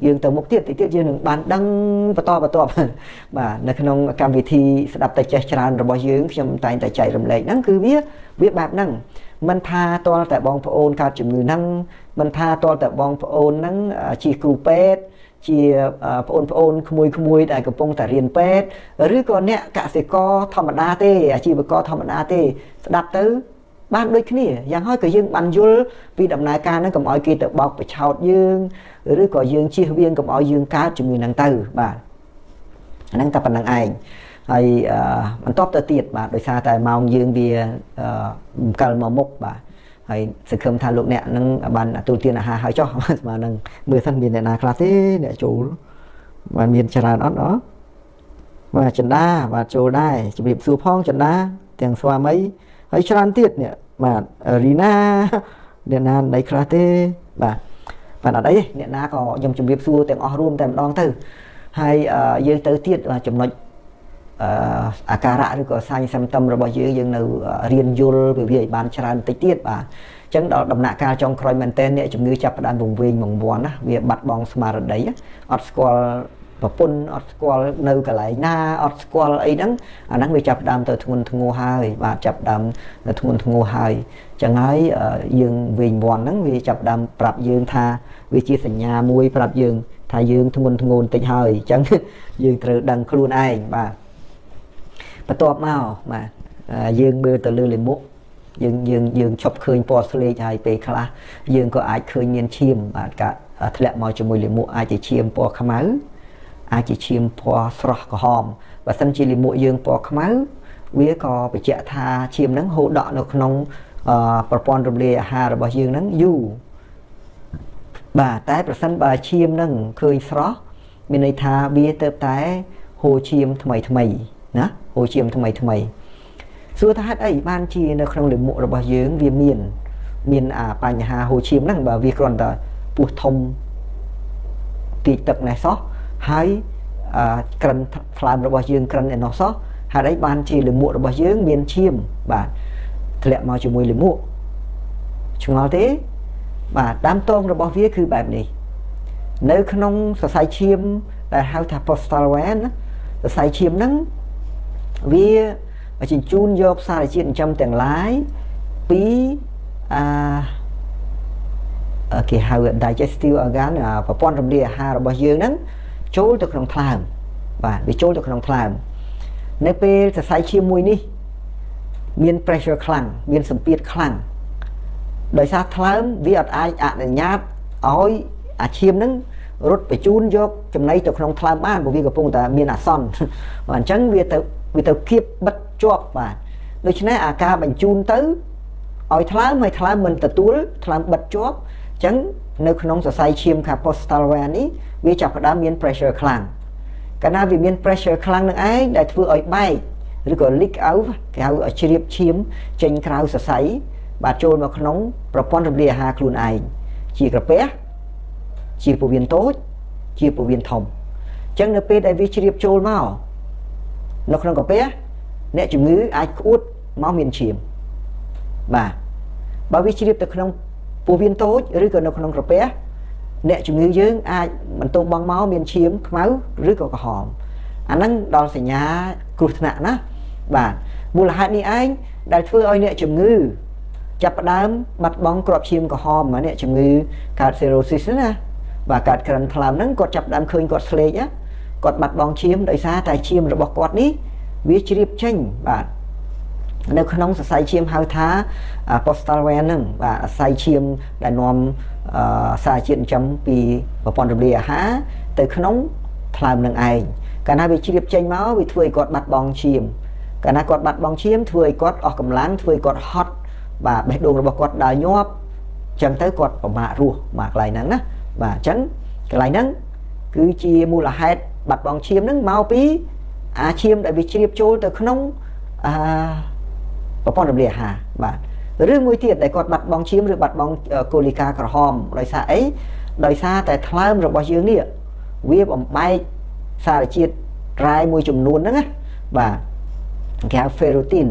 dương từ một tiết dương bàn đăng và to và nó không cam vị thi đập tại chạy tràn rồi bao dương trong tay tại chạy rầm lệ nắng cứ biết bạc năng mình tha to tại bong phổ ôn cao chừng người năng mình tha to tại bong phổ ôn nắng chỉ cù pet chỉ phổ ôn khmui đại cặp bông tại riền pet rồi còn nè cả sẽ co thầm đa tê chỉ vừa co thầm đa tê đập tới ban đôi khi này, giang hói cái dương ban dul vì đầm nại ca nó cầm ói kia tự bọc phải chào dương rồi có dương chi viên cầm ói dương cá chừng người nàng tử bà nàng tập bằng nàng ảnh hay anh top tự tiệt bà đối xa tại mong dương vì cần màu mốc bà hay sự khâm tha lúc nè nàng bàn tu tiên là hà hỏi cho mà nàng mười thân viên này là class thế nè chú và miền trà đó và chân đa và chỗ đai chỉ bị sưu phong chân đa tiền xoa mấy ấy trà tiết nè mà Rina điện an đấy karate và ở đấy nè na có nhầm chuẩn bị sưu tiền ở room tiền đong từ hay dưới tới tiết và chuẩn nói à cả rạ rồi có sai xem tâm rồi bao nhiêu dân nào riêng vô bởi vì bán trà tới tiết và chẳng đó đậm nạ ca trong khói màn tên này chúng như chạp đàn vùng viên mong muốn vì bắt bóng mà đấy ở school và phun ở school nâu cả lại na ở school ấy đắng à nắng vì chạp đàm tới thùng ngô hai và chạp đàm là thùng ngô hai chẳng ấy dương viên muốn nắng vì chạp đàm bạp dương tha vì chia sẻ nhà mùi bạp dương tha dương thùng ngôn tình hơi chẳng dương từ đằng khuôn ai và tốt màu mà dương bơ từ lưu lên múc dương chọc khơi bỏ xôi chạy về khá dương có ai khơi nhiên chiêm và cả thật mọi cho mùi lì mũ ai chỉ chiêm bỏ khám áo ai chỉ chiêm bỏ sọt của hòm và xâm chi lì mũ dương bỏ khám áo với có bị chạy tha chiêm nắng hỗ đọ nó không bỏ bọn rùm lì hà rồi bỏ dương nắng dù bà tái bà xâm bà chiêm nắng khơi sọt mình này tha bia tớp tái hồ chiêm thầm mày ná hồ chiêm thầm mày xưa ta hát ấy ban chi nó không được mộ là bao dưỡng vì miền bà nhà Hà Hồ Chí Minh bà vì còn là buộc thông tị tập này xót hái cần làm là bao dưỡng cần để nó xót hà đấy ban chi là mộ là bao dưỡng miền chiêm bà thật lẹ màu chùi mùi là mộ chúng nó thế bà đám tôn là bao vía cứ bài này nếu không sợ sai chiêm là hao thà postal wen sai chiêm nắng vì chỉ chun vô xa là chuyện trăm tiền lái phí kì hào digestive organ và bọn rộng địa hà rồi bao dương nắng chối được lòng tham và bị chối được lòng tham nếu phê sẽ sai chia mùi đi miền pressure khẳng miền sầm biệt khẳng đời xa tham vì ở ai ạ là nhát ói ạ chiêm nắng rốt phải chun vô chầm nay được lòng tham an của vì gặp vùng ta miền ạ son và chẳng vì tao kiếp bất chọc và đôi chứ này à ca bằng chun tới ôi thái mày thái mình tự túi thái bật chọc chẳng nơi không nóng sai chim khá postal van ý vì chọc đã miên pressure khlang cả na vì miên pressure khlang nâng ấy đại vừa ôi bay rồi có leak áo cái áo ở chìm chim trên khao sở sấy bà chôn mà không nóng propon rập lìa hà khuôn ai chỉ gặp bé chỉ phổ biến tốt chỉ phổ biến thông chẳng nơi đại vì chìm chôn màu nó không có bé nè chữ ngữ ai út máu miền chiếm bà bảo vi chi điệp từ không phổ biến tối rưỡi còn nó không có bé nè chữ ngữ dưỡng ai mình tô băng máu miền chiếm máu rưỡi còn có hòm anh đang đòn sẻ nhà cụt nạn á bà mua là hai ni anh đại phơi ơi nè chữ ngữ chập đám mặt bóng cọp chiếm có hòm mà nè chữ ngữ cạt cirrhosis nữa và cạt cần làm nắng cọt chập đám khơi cọt slay á cọt mặt bóng chiếm đại xa tài chiếm rồi bọc cọt ní viết chữ điệp tranh và nếu không nóng sai chiêm hao thá postal ven và sai chiêm đại nom sai chuyện chấm vì và còn địa há tới không nóng làm được ai cả na bị chữ điệp tranh máu bị thui cọt mặt bong chiêm cả na cọt mặt bong chiêm thui cọt ở cầm láng thui cọt hot và bạch đồ là bọc cọt đào nhóp chẳng tới cọt ở mạ ruột mạc lại nắng á và trắng cái lại nắng cứ chia mua là hết mặt bong chiêm nắng máu pí à chiêm đại vì chiêm trôi từ không và con đầm lìa hà bạn rương mùi tiệt để còn bật bóng chiêm rồi bật bóng colica cỏ hòm đời xa ấy đời xa tại tham rồi bao dương địa viết bằng bay xa để chia rai môi trường luôn đó nghe và kéo ferritin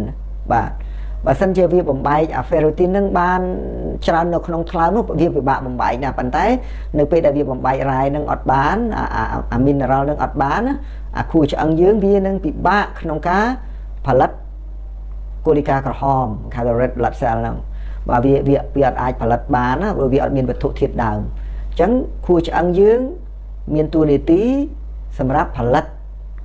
và sân chơi viết bằng bay ferritin nâng ban cho nó không tham nó viết về bạn bằng bay nè bàn tay nơi pe đại viết bằng bay rai nâng ọt bán mineral nâng ọt bán khu cho ăn dưỡng viết nâng bị bạc nông cá phá lật colica cỏ hòm khá là rất lật xa lắm và việc ai phá lật bán bởi vì ở miền vật thụ thiệt đàm chẳng khu cho ăn dưỡng miền tu nê tí xâm ráp phá lật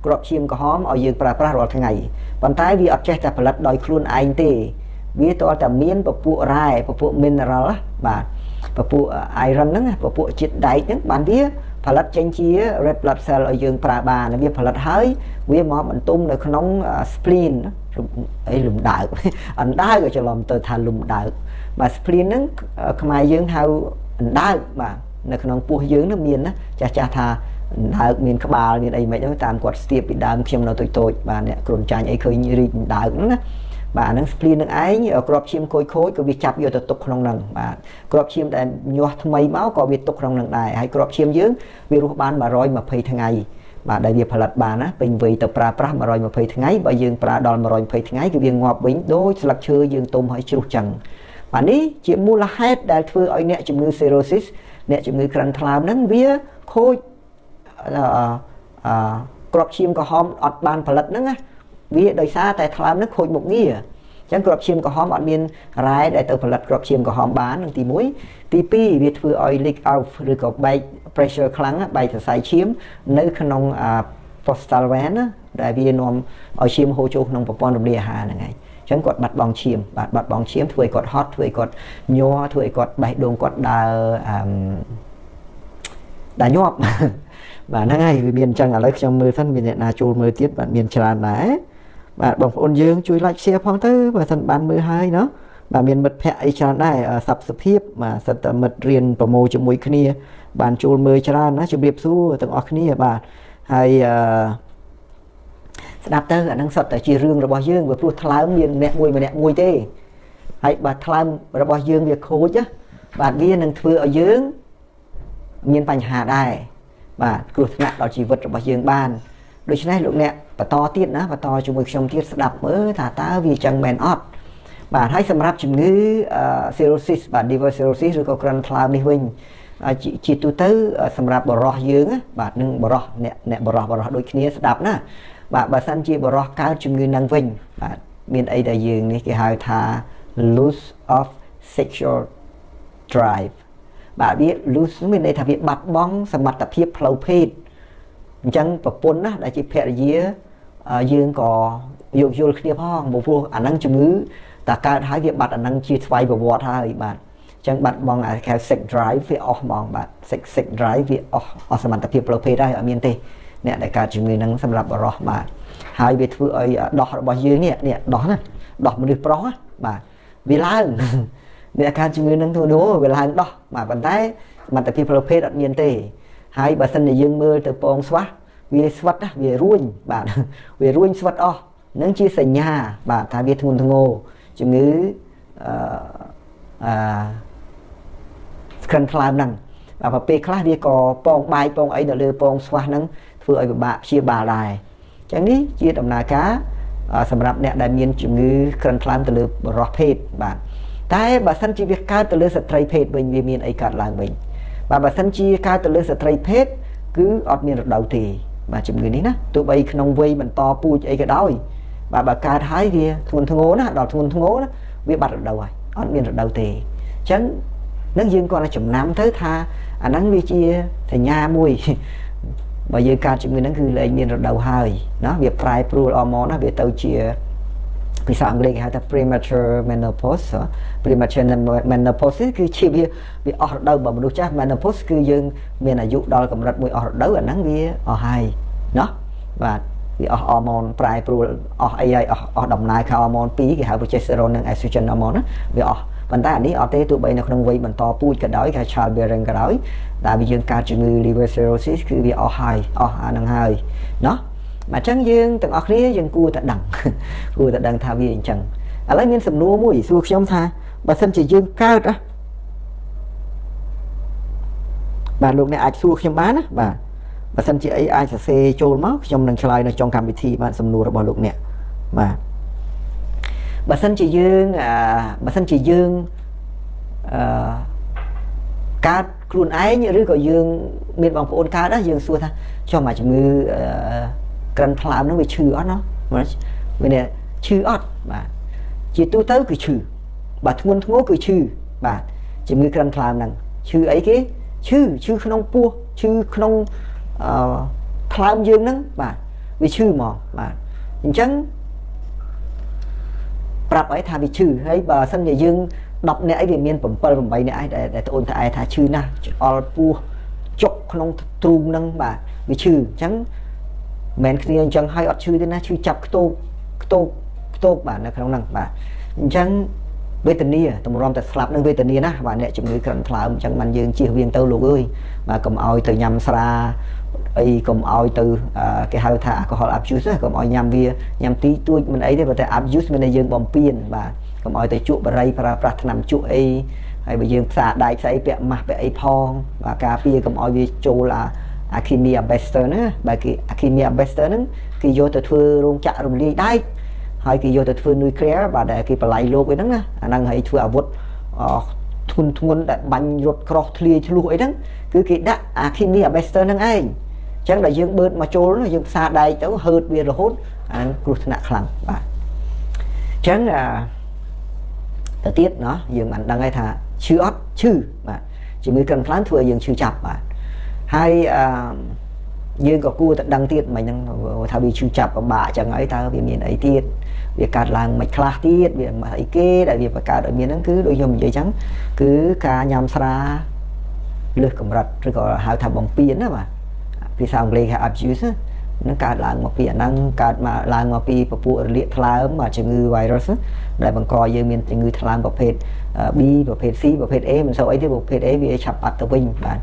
cọp chim cỏ hòm ở dưỡng bà rọt thằng ngày còn tại vì ở chết ta phá lật đòi khuôn anh tê vì tôi ta miền bà phụ rai bà phụ mineral bà phụ iron bà phụ chết đáy bán viết phá lật chanh chía red blood cell ở dương bà nó viết phá lật hơi vì mà mình tung được nóng spleen ấy lùm đạo ảnh đá rồi cho lòng tôi thà lùm đạo mà spleen nó không ai dương hao ảnh đá mà nó nóng buộc dương nó miền á cha thà đào miền các bà miền ấy mấy đó tam quạt tiệp bị đào chim nó tối bà này cồn trà ấy khơi như đi đào nữa bà đang spin đang ấy ở crop chim khôi khối có bị chập vô tụt không năng bà crop chim đã nhọt mấy máu có bị tụt không năng đại hay crop chim dướng bị rùa ban mà rồi mà phơi thằng ngày bà đại việt phật bà nó bình vị tập pra pra mà rồi mà phơi thằng ngày bà dương pra đòn mà rồi phơi thằng ngày cái viên ngọt bính đôi lạc chưa dương tôm hay chuột chằng bà ní chỉ mua là hết đại phơi ở nẹt chim ngư cirrhosis nẹt chim ngư cạn thàm nắng vía khôi crop chim có hóm ọt ban phật nữa vì đời xa tại tham nước khôi một nghĩa chẳng crop chim có hóm ở miền rái đại tự phật crop chim có hóm bán thì muối thì pi việc vừa oil leak out rồi có bay pressure kháng bay thở sai chim nơi khăn ông postal van đại viên nôm ở chim hồ châu nông bọt đồng địa hà này ngay chẳng cọt bạt bóng chim thuê cọt hot thuê cọt nhô thuê cọt bay đồn cọt đà nhọp và ngay vì miền chẳng ở đây trong mười thân miền điện là chôn mười tiết bạn miền tràn đấy bạn bỏng ôn dương chui lại xe phong tư và thân bán 12 nó và miền mật phẹ ấy tràn này ở sập sập hiếp mà sập mật riêng bỏng mô cho mũi kia bạn chôn 10 tràn nó chụp điệp xu ở tầng ở kia bạn hay đạp tơ ở năng sọt tại chỉ rương rồi bao dương và pru thám miền mẹ mùi tê hay bà thám rồi bao dương việc khô chứ bạn viên năng thừa ở dương miền bành hà đài và cột nặng đó chỉ vật và dương bàn đối với này lúc nè và to tiết đó và to chúng mình trong tiết đập mới thả ta vì chẳng bền ót và hãy xem rap chừng ngữ cirrhosis và diversirrhosis rồi có cần làm đi huynh chỉ tu tứ xem rap bỏ dương và nâng bỏ nè bỏ đôi khi đập nữa và bà san chi bỏ cao chừng ngữ năng vinh và bên ấy đại dương này cái hai thả loss of sexual drive bà biết lúc mình đây thà việc bạt bóng sầm mặt tập hiệp lâu phết chẳng bập bôn á đại chỉ phê dĩa dương cò dồi dồi kia phong bộ phu ảnh năng chủng ngữ ta cả hai việc bạt ảnh năng chia phái bộ vợ thay bạn chẳng bạt bóng à kéo sạch drive việc off mong bạn sạch drive việc off sầm mặt tập hiệp lâu phết đây ở miền tây nè đại cả chủng ngữ năng sầm lập rõ bạn hai việc vừa ấy đỏ bao nhiêu nè đỏ nè đỏ một đứa pro bạn vì lá nè các chủng ngữ năng thua đố về làng đó mà vận tải mà tập people pay đặt miền tây hai bà sân để dương mưa từ phong xóa về xóa về ruin bạn về ruin xóa o nâng chia sẻ nhà bà thay việt thôn thôn ngô chủng ngữ cần làm năng và phải pay khác đi có phong bài phong ấy là lừa phong xóa nâng thưa ấy bà chia bà lại chẳng đi chia đồng là cá sản phẩm nè đại miền chủng ngữ cần làm từ lừa rock pay bạn tại bà sân chỉ việc cao từ lứa sợi trai phết mình vì miền ấy cả làng mình bà sân chỉ cao từ lứa sợi trai phết cứ ở miền đầu thì mà chụp người đi nè tụi bay không vây mình to pu ấy cái đó và bà cao thái kia thôn thôn ngố đó thôn thôn ngố đó biết bắt được đầu rồi ở miền đầu thì chấn nước dương con là chụp nám tới tha à nắng vi chia thì nhà mùi bà dương cao chụp người nắng cứ lấy miền đầu hơi nó việc trai pru hormone nó việc tàu chia vì sao người ta ta premature menopause premature menopause cứ chỉ vì ở đâu mà mình chắc menopause cứ dương miền này dụ đó là cầm rạch mùi ở đâu ở nắng vía ở hai đó và vì ở hormone prime ở ai ở đồng nai khao hormone pí cái hậu progesterone năng estrogen hormone vì ở vấn đề này ở đây tụi bây nó không vậy mình to pui cái đói cái childbearing cái đói tại vì dương ca chữ ngư liver cirrhosis cứ vì ở năng hai đó mà chẳng dương từng ở kia dương cua ta đằng thà vì chẳng à lấy miếng sầm nua mũi xua trong thà bà sân chỉ dương cao đó bà lúc này ai xua trong bán á bà sân chỉ ấy ai sẽ xe trôi máu trong đằng slide nó trong cam bị thi bạn sầm nua là bà lúc nè mà bà sân chỉ dương bà sân chỉ dương cao luôn ấy như đứa gọi dương miền bằng ôn cao đó dương xua tha cho mà chúng ngư cần làm nó bị trừ ót nó mình là trừ ót mà chỉ tu tới cứ trừ bà thôn ngô cứ trừ bà chỉ người cần làm rằng trừ ấy cái trừ không pua trừ không làm dương nắng bà vì trừ mỏ bà chẳng bạp ấy thà bị trừ hay bà sân nhà dương đọc nè ấy về miền phẩm pơ phẩm bảy nè ấy để ôn thà ai thà trừ na all pua chọc không trung nắng bà vì trừ chẳng mẹn kia chẳng hay ở chui đến na chui chập tô bạn là không năng bạn chẳng Bethania tầm rom tật slap năng Bethania na bạn này chụp người cần thả chẳng mang dương chia viên tàu lục ơi mà cầm oi từ nhầm xa y cũng ao từ cái hậu thả của họ abuse cũng ao nhầm về nhầm tí tôi mình ấy đấy và tại abuse mình là dương bom pin và cũng ao tại trụ bầy para nằm trụ ấy hay bây giờ xả đại say bẹ mặt bẹ ấy phong và cà phê cũng ao về chỗ là Akimia Bester nữa bài cái Akimia Bester nữa khi vô từ thưa rung chạ rung ly đai hay khi vô từ thưa nuôi khé và để khi bà lại lô cái đó nữa năng hay thưa à vớt thun thun đã bắn rột cross ly cho lũ ấy đó cứ cái đã Akimia Bester năng ai chẳng là dương bớt mà trốn là dương xa đây cháu hớt bia rồi hốt anh cụt nặng lắm và chẳng là thời tiết nó dương ảnh đang ngay thả chữ ấp chữ mà chỉ mới cần phán thừa dương chữ chạp mà hay dương có cua tận đăng tiết mình thao bị chữ chạp bà chẳng ấy ta vì miền ấy tiết việc cả làng mạch lạc tiết việc mà ấy kê đại việc và cả đội miền nó cứ đôi dùm dây trắng cứ cả nhằm xa lượt cầm rạch rồi có hào thả bóng pin đó mà vì sao lấy hạt juice nó cả làng một pì năng cả mà làng một pì và phụ liệt lá mà chừng ngư virus đại bằng coi giờ miền chừng ngư làm bảo phết bi bảo phết c bảo phết e mình sau ấy thì bảo phết e vì chập bạt tàu vinh bạn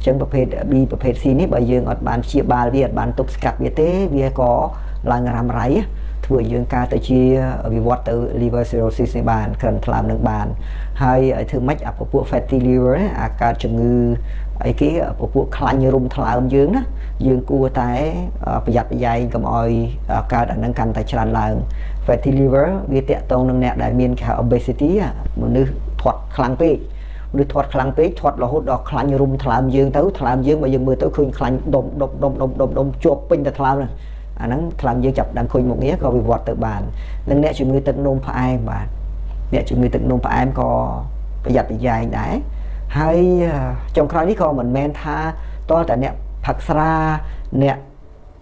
chừng bảo phết bi bảo phết c này bây giờ ở bàn chia ba việt bàn tục cắt việt tế việt có làng làm rải vừa dương ca tới chia vì vót từ liver cirrhosis này bàn cần làm được bàn hay thứ mách của phụ fatty liver cả chừng ngư ấy cái bộ khăn như rung thả âm dương đó dương cua tay bây giờ dạy cầm oi ca đã nâng canh tại tràn làng về thì liver vì tệ tông nâng nẹ đại miên khả obesity à một đứa thoát khăn bế thoát là hốt đó khăn như rung thả âm dương tới thả âm dương mà dương mưa tới khuyên khăn đồm chộp bên thật làm này nắng làm dương chập đang khuyên một nghĩa có bị vọt tự bàn nâng nẹ chúng người tận nôm phải ai mà nẹ chúng người tận nôm phải em có bây giờ dạy đấy hay trong khóa này có mình men tha to tại nè phật ra nè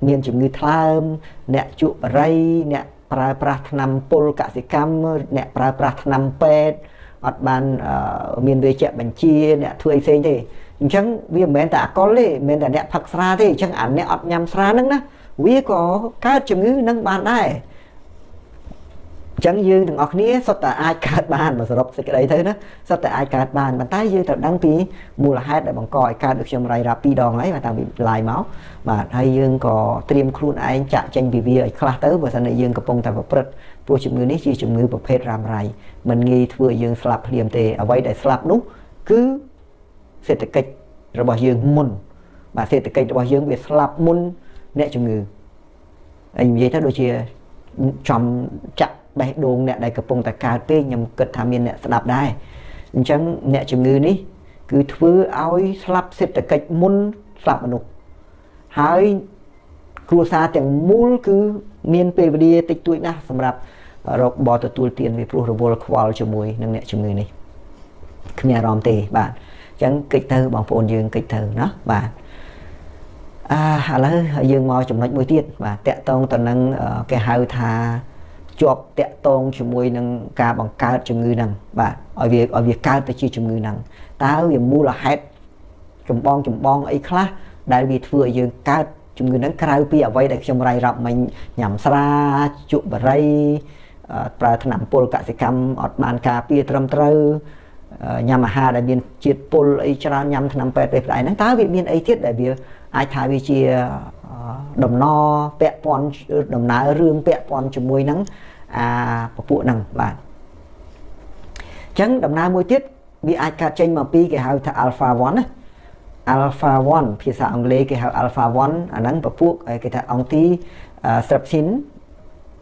miền chủng người tham nè trụ ray nè pra nằm pol cả sĩ cam nè pra nằm pet ọt bàn miền về chợ bánh chia nè thuê xe thì chẳng vì men ta có lệ men ta nè phật ra thì chẳng ảnh nè ọt nhầm ra nâng đó vì có các chủng ngữ nâng bàn này chẳng dương thằng ọc ní sao ta ai cát bàn mà sập cái đấy thế đó sao ta ai cát bàn mà tay dương thật đăng ký mua là hai để bằng còi ca được trong này rạp pi đòn ấy mà tao bị lại máu mà hay dương có tiêm khuôn anh chạm tranh bì bia khá tới và sau này dương có bông tao vật vô chủng người ní chi chủng người bậc hết làm rải mình nghi thừa dương slap liềm tề ở vậy để slap nút cứ sẽ tự kịch rồi bảo dương môn mà sẽ tự kịch bảo dương việc slap môn nè chủng người anh vậy đó đôi chia chậm chặt đại đồn nè đại cặp bông tại cà phê nhằm cật tham miên nè đạp đai chẳng nè chừng ngư ní cứ thưa oi slap xếp tại cách môn slap mà nục hai cua xa chẳng muốn cứ miên pê đi tích tuổi na xong đạp rồi bỏ từ tuổi tiền về pro robol qual cho mùi nâng nè chừng ngư này khi nhà ròm tề bạn chẳng kịch thơ bằng phồn dương kịch thơ nó bạn là dương mò chồng nói mùi tiết và tẹt tông toàn năng cái hào thà chọc tẹt tông chùm môi năng ca bằng ca chùm ngư năng và ở việc ca ta chi chùm ngư năng ta vì mua là hết chùm bong ấy khác đại vì vừa dương ca chùm ngư năng ca bia vậy để trong rai rộng mình nhằm xa chụp vào rai và nằm pol cả sẽ cầm ở bàn ca bia trầm trơ nhằm hà đại biên chiết pol ấy cho nhằm nằm pet đẹp lại năng ta vì biên ấy thiết đại bia ai thà vì chia đồng no pẹ pon đồng ná rương pẹ pon chùm môi nắng bộ nằng bạn chẳng đồng na môi tiết bị ai cả tranh mà pi cái hào alpha one phía sau ông lấy cái hào alpha one anh nắng bộ phụ cái thằng ông tí strepsin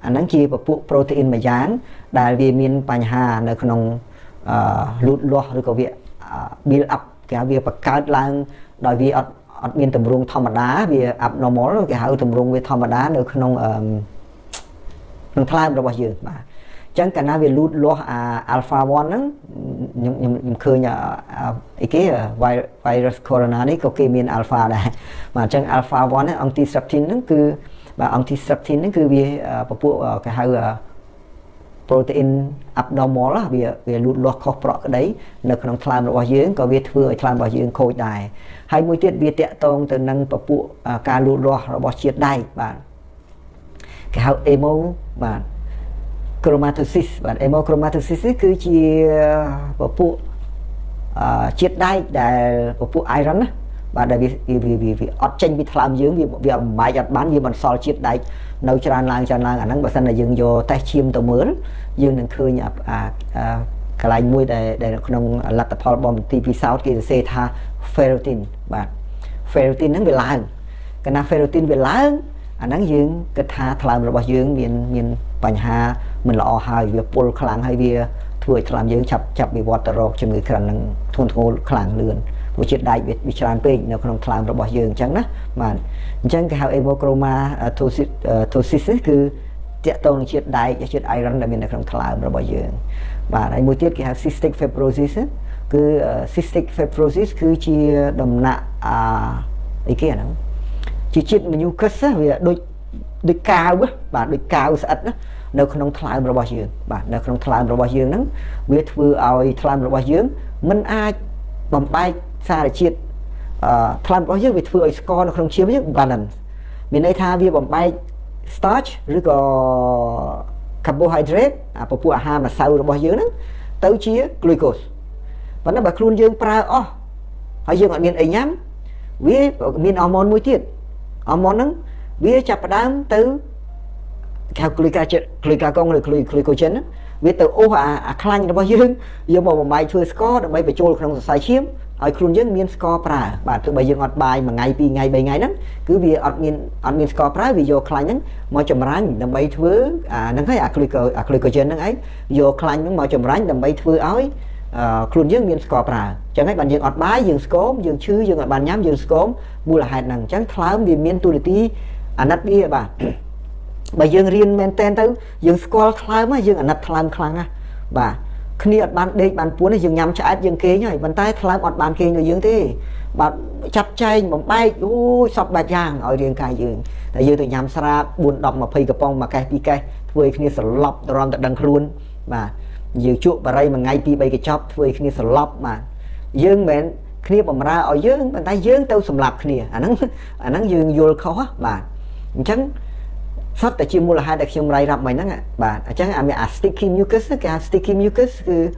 anh nắng chia bộ phụ protein mà dán đại vì miền Pành Hà nơi con lụt loa rồi có việc build up cái việc bậc cao lang đòi việc ở miền tầm ruộng thom đá vì abnormal cái hậu tầm ruộng về thom đá nữa không nông thai rồi bao giờ mà chẳng cả na về lút lúa alpha one đó nhưng khơi nhà cái virus corona này có cái miền alpha này mà chẳng alpha one đó anti-streptin nó cứ và anti-streptin nó cứ về bộ cái hậu protein abnormal là về lụt lọt khó bỏ cái đấy nó còn làm bao nhiêu có việc vừa làm bao nhiêu khôi đài hay mối tiết việc tệ tông từ năng tập vụ ca lụt lọt bỏ chiết đài và cái hậu emo và chromatosis và hemochromatosis cứ chỉ tập vụ chiết đài để tập vụ iron và đây vì ở trên bị làm dưỡng vì bài giặt bán vì mình soi chiếc đáy nấu tràn lan ảnh nắng và xanh là dừng vô tay chim tàu mướn dừng đừng khơi nhập cái lạnh mũi để không là tập hợp bom TP6 kia xe tha ferritin và ferritin nó bị lạnh cái nào ferritin bị lạnh ảnh nắng dưỡng cái tha làm rồi bao dưỡng miền bành hà mình lọ hài việc pull kháng hay việc thổi làm dưỡng chập chập bị water rock cho người khả năng thôn thôn kháng lươn của chiếc đại biệt bị tràn về nó không làm rồi bỏ giường chẳng đó mà chẳng cái hào hemochroma thosis cứ tiệt tông chiếc đại chiếc iron là mình không làm rồi bỏ giường và đây một tiết cái hào cystic fibrosis cứ cystic fibrosis cứ chi đầm nạ ý kia nó chỉ chiếc mucus vì đôi cao quá và đôi cao sạch đó nó không làm rồi bỏ giường và nó không làm rồi bỏ giường đó biết vừa ao làm rồi bỏ giường mình ai bấm bay xa để chiết tham có những việc vừa score nó không chiếm những balance mình đây tha việc bấm bay starch rồi có carbohydrate à phụ ha mà sau nó bao nhiêu nữa tới chia glucose và nó bạc luôn dương pra o hay dương ở miền ấy nhám với miền hormone muối tiệt hormone nó với chập đám tới theo glucagon rồi glucogen với từ ô à khăn nó bao nhiêu giờ mà bài thưa score nó mới phải trôi không sai chiếm ở khuôn dân miền score pra bạn thưa bây giờ ngọt bài mà ngày pi ngày bảy ngày đó cứ vì ở miền score pra vì vô khăn nhẫn mà chậm ráng làm bài thưa nó thấy glucogen nó ấy vô khăn nhưng mà chậm ráng làm bài thưa ấy khuôn dân miền score pra chẳng hạn bạn dương ngọt bài dương score dương chữ dương ngọt bàn nhám dương score mua là hạt nặng trắng tháo vì miền tu đi anh nát bia bạn bây giờ riêng maintain tới dương score khai mà dương ảnh làm khăn à bà khi ở ban đây bàn cuốn này dương nhắm trái dương kế nhảy bàn tay làm ở bàn kia người dương thế bà chặt chay bóng bay ui sập bạc giang ở riêng cài dương tại dương tôi nhắm xa buồn đọc mà phê cà pong mà cây cây với khi sờ lọc rồi đặt đằng luôn và dương chuột và đây mà ngay đi bay cái chóp với khi sờ lọc mà dương mến khi bóng ra ở dương bàn tay dương tao sầm lạp kia anh nắng dương vô khó bà chẳng phát tại chim mua là hai đặc trưng ray rập mày nắng ạ bà chắc là mẹ sticky mucus cứ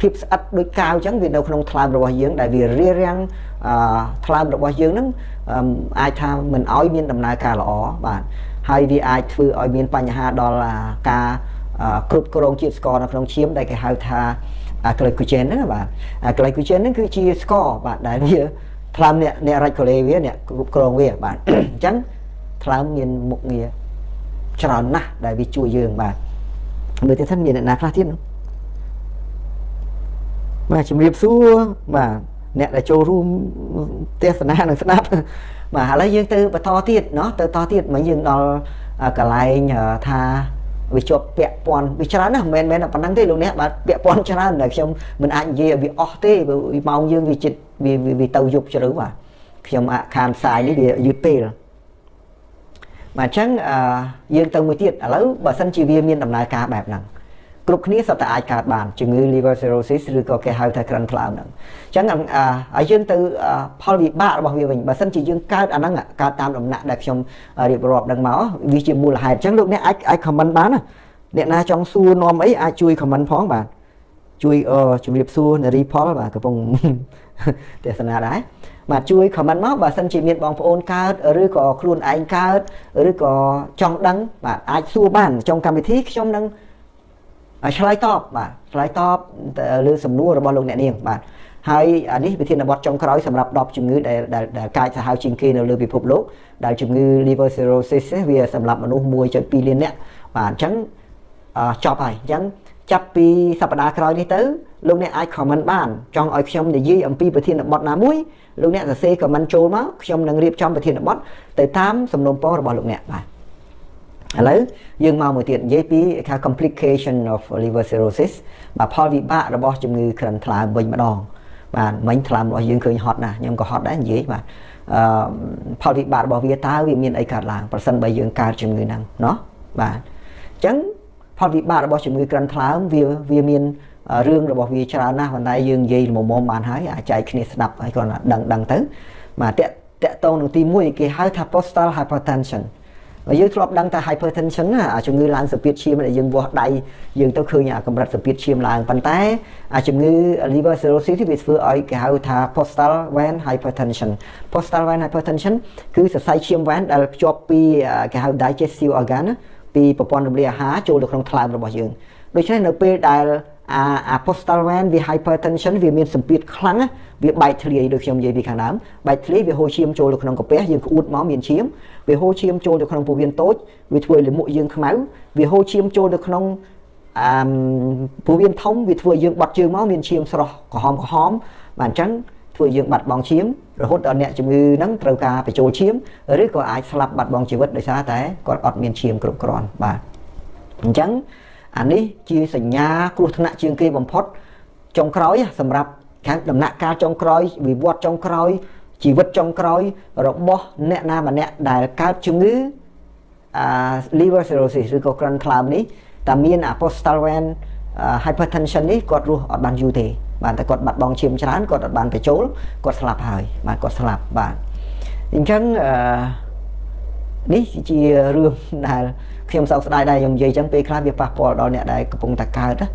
pips ắt đối cao chẳng vì đâu không tham rồi dưỡng đại vì riêng tham rồi dưỡng lắm ai tham mình ói miên đầm nai cà lỏ bạn hay vì ai thưa ói miên panh hà đó là cà cột cồn chia score nó không chiếm đại cái hai tha glycogen đó bạn glycogen nó cứ chia score bạn đại vì tham nè ray cồn với nè cồn với bạn chẳng làm nghiền một nghề tròn nè đại vì chui giường bà người ta thân nghiền là khá thiết mà chỉ nghiệp xua mà nè là showroom test na là snap mà hả lấy dương tư và to tiệt nó từ to tiệt mà dương đó cả lại nhờ tha vì cho bẹ pon vì chán nè men là phần năng thế luôn nè bà bẹ pon chán là trong mình ăn gì vì o tê vì mong dương vì chịt vì tàu dục cho đúng mà trong khám sai lý địa dư tê rồi mà chẳng dương tông mới tiết ở lâu bà sân chỉ viên miên đầm nai cá bẹp nặng cục ní sao ta ai cả bàn chừng người liver cirrhosis rồi có cái hai thai cản phàm nặng chẳng hạn ở dương từ poly ba bằng việc mình bà sân chỉ dương cao anh năng ạ cao tam đầm nặng đẹp trong điệp rọp đằng máu vì chỉ mua là hai chẳng lúc nãy ai comment bán à điện na trong xu nom ấy ai chui comment phóng bà chui chụp điệp xu là report bà cái vùng để sân là đấy mà chui comment máu bà sân chỉ miên bằng phone cao rồi có khuôn anh cao rồi có trong đắng mà ai xua bàn trong cam thiết trong đắng slide top lưu sầm nua rồi bao lâu nè niềm bạn hay anh ấy bị thiên là bọt trong khói sầm lập đọc chừng ngư để cai sa hào chừng kia nó lưu bị phục lốt đại chừng ngư liver cirrhosis vì sầm lập mà nó mùi cho pi liên nè bạn chẳng cho bài chẳng chấp pi sập đá khói đi tới lúc này ai comment bàn trong ở trong để dưới pi bị thiên là bọt ná mũi lúc này là xe comment trốn máu trong năng liệp trong bị thiên là bọt tới 8 sầm nôm po rồi bao lúc nè bạn lấy dương mau một tiền dễ bị các complication of liver cirrhosis mà poly ba là bao chừng người cần làm bệnh mà đòn và mình làm loại dương khởi hot nè nhưng có hot đã dễ mà poly ba bảo vệ ta vì miền ấy cả làng và sân bay dương cao chừng người năng nó và chẳng poly ba là bao chừng người cần làm vì miền riêng là bảo vệ trà na và đại dương dây một mồm bàn hái chạy kinh snap hay còn là đằng tới mà tẹt tông đầu ti mũi cái hai tháp postal hypertension và dưới thọp đăng ta hypertension chúng ngư lan sập biệt chim lại dừng vọt đại dừng tao khơi nhà cầm đặt sập biệt chim làng bàn té chúng ngư liver cirrhosis thì bị phơi ở cái hậu thà postal vein hypertension cứ sập sai chim ván đã cho pi cái hậu digestive organ pi propan đồng liệt há trôi được trong thai rồi bỏ dừng đối với NP đại postal vein vì hypertension vì miền sập biệt khăng việc bài thề được trong dây vì khả năng bài thề về hồ chiêm trôi được trong cặp bé dừng uốn máu miền chiếm về hô chiêm trôi được trong bộ viên tốt vì thưa là mũi dương máu vì hô chiêm trôi được trong bộ viên thông vì thưa dương bật dương máu miền chiêm sau đó có hóm bản trắng thưa dương bật bóng chiếm rồi hốt ở nhẹ chừng như nắng trâu cà phải trôi chiếm ở đấy có ai slap bật bóng chiếm vật để xa té còn ọt miền chiêm cực còn bà trắng anh đi chia sẻ nhà của thằng nạ trường kia bằng phốt trong khói sầm rạp các đầm nạ ca trong khói vì vót trong khói chỉ vật trong khói rồi bỏ nẹt na mà nẹt đại ca chứng ngữ liver cirrhosis rồi có cần làm đấy tạm miên postal vein hypertension đấy còn ruột ở bàn du thế bạn ta còn bật bong chìm chán còn ở bàn phải chối còn slap hời bạn còn slap bạn tính chăng đấy chỉ rương là khi ông sau đại đại dòng dây chẳng pe khá việc bạc bỏ đó nè đại cũng ta cao đó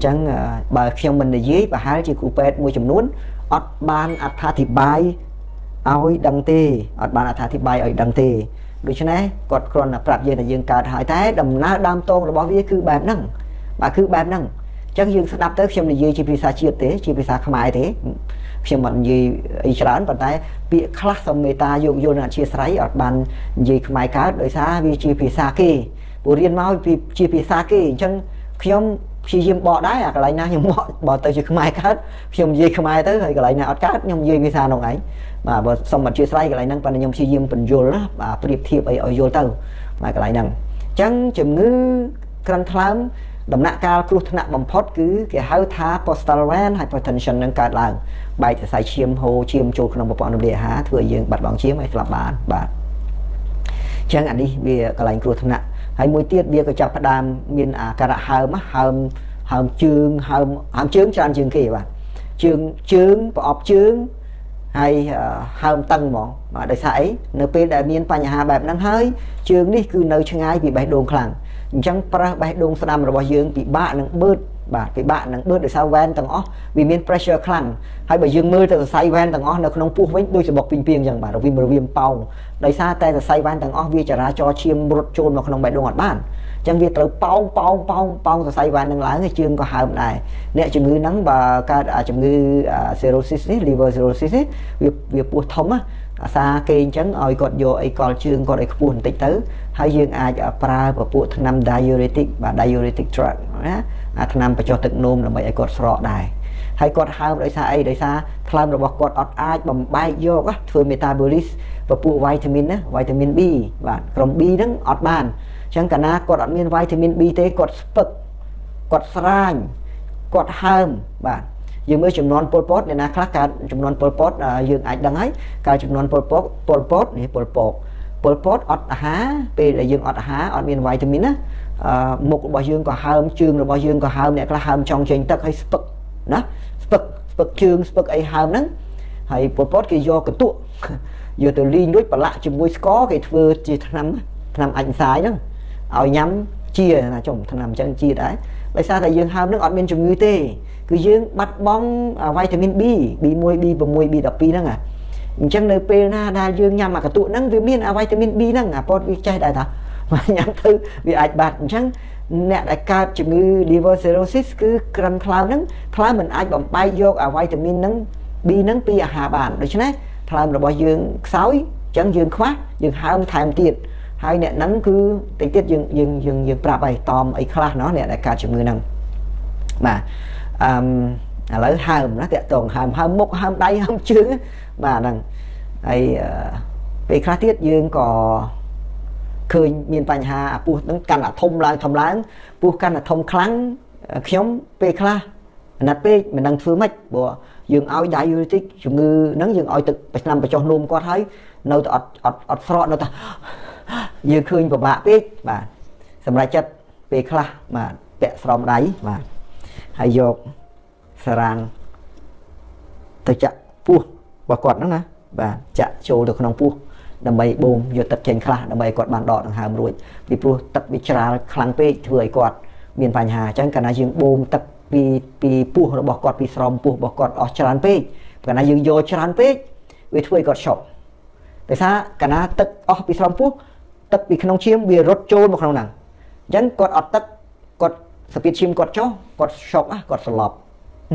chẳng bà khi mình ở dưới bà hái chỉ cụ pet mua chùm nón ọt ban ọt tha thì bay ơi đằng tê ọt ban ọt tha thì bay ơi đằng tê đối chứ này còn còn là bạc dây là dương cao hại thế đầm ná đam tôn là bảo vía cứ bám nằng bà cứ bám nằng chắc dương sẽ đáp tới khi mình dưới chỉ vì sao chia thế chỉ vì sao không ai thế khi mình gì Israel vận tải bị class ông người ta dùng vô là chia sấy ở bàn gì máy cá đối xa vì chia phía xa kia buổi liên máu vì chia phía xa kia chân khi ông khi dìm bỏ đá à cái này na nhưng bỏ tới chỉ máy cá khi ông gì không ai tới thì cái này là cá nhưng gì vì sao nó ấy mà bỏ xong mà chia sấy cái này năng phần nhưng khi dìm phần vô lắm và điệp thiệp ấy ở vô tàu mà cái này năng chẳng chừng ngư khăn lắm đầm nạ cao cột nạ bầm phốt cứ cái háo thá postal vein hypertension nâng cao là bài thể sai chiêm hồ chiêm trôi trong một bọn đồng địa há thừa dương bật bóng chiếm hay là bạn chẳng ảnh đi về cái lành cột nạ hay mối tiết bia cái chạp đam miền cả đã hầm hầm trướng tràn trướng kì bạn trướng bọp trướng hay hầm tăng mỏ mà đời sải np đại miền pa nhà hà bẹp nắng hơi trướng đi cứ nơi chẳng ai bị bãi đồn khẳng chẳng phải bài đông sâm rồi bao dương bị bạ nắng bớt bà bị bạ nắng bớt để sao ven tầng ó vì miền pressure khăn hay bởi dương mưa từ say ven tầng ó nó không phù với đôi sẽ bọc pin pin rằng bà đầu viêm bao đây xa tay là say ven tầng ó vi trả ra cho chiêm bột trôn mà không bài đông ở bàn chẳng việc tới bao từ say ven nắng lá người chương có hai hôm này nè chừng ngư nắng bà ca chừng ngư cirrhosis liver cirrhosis việc buồn thống á xa kênh chẳng ơi còn vô ấy còn chương còn ấy buồn tích tứ hay dương ai ở pra và bộ thằng năm diuretic và diuretic drug thằng năm phải cho thực nôm là mấy con sọ đài hay con hai đấy xa ấy đấy xa làm được bọc con ọt ai bằng bay vô á thường metabolism và bộ vitamin á vitamin B và còn B đó ọt bàn chẳng cả na con ọt miên vitamin B thế con spec con srang con ham bạn dương mới chấm non polpot này na khác cả chấm non polpot dương ai đăng ấy cả chấm non polpot này polpot polpot ọt há p là dương ọt há ọt miên vitamin á một bao dương có hai âm chương rồi bao dương có hai âm này là hai âm trong trên tắc hay spec đó spec chương spec ấy hai âm đó hay polpot cái do cái tụ giờ từ ly nút và lại chấm môi có cái thưa chỉ thằng năm anh sai đó ở nhắm chia là chồng thằng năm chân chia đấy tại sao tại dương hai âm nước ọt miên chấm như tê cứ dương bắt bóng vitamin B B1 B và B12 đó à chẳng nơi P na đa dương nhằm mà cả tụ năng với miên vitamin B năng à pot chai đại ta mà nhắm thư vì ai bạc chẳng nè đại ca chừng như liver cirrhosis cứ cần thao nắng thao mình ai bằng bay vô vitamin nắng B nắng pi hà bản được chứ này thao là bao dương sói chẳng dương khoát dương hai ông thèm tiền hai nè nắng cứ tình tiết dương prap ấy tom ấy khla nó nè đại ca chừng như năng mà lấy hàm nó tệ tồn hàm hàm mốc hàm đáy hàm trứng mà rằng ấy về khá tiết dương có khơi miền tây hà buộc nó căn là thông láng buộc căn là thông kháng khiếm về khá nát về mình đang phứ mạch bộ dương áo dài yêu thích chúng ngư nắng dương oi thực bạch nam bạch cho nôm có thấy nâu ta ọt phọ nâu ta dương khơi của bà về mà sầm lại chất về khá mà tệ sầm đáy mà hay dọc sàn tới chạ pua và quạt nữa nè và chạ trôi được nòng pua đầm bay bùm vô tập trên khla đầm bay quạt bàn đỏ đằng hàm ruồi bị pro tập bị trà kháng pê thổi quạt miền vành hà chẳng cả na dương bùm tập bị pu nó bỏ quạt bị sầm pu bỏ quạt ở tràn pê cả na dương vô tràn pê bị thổi quạt sọc tại sao cả na tập ở bị sầm pu tập bị khăn chiêm bị rớt trôn một khăn nặng chẳng quạt ở tập quạt speed chiêm quạt chó quạt sọc á quạt sọp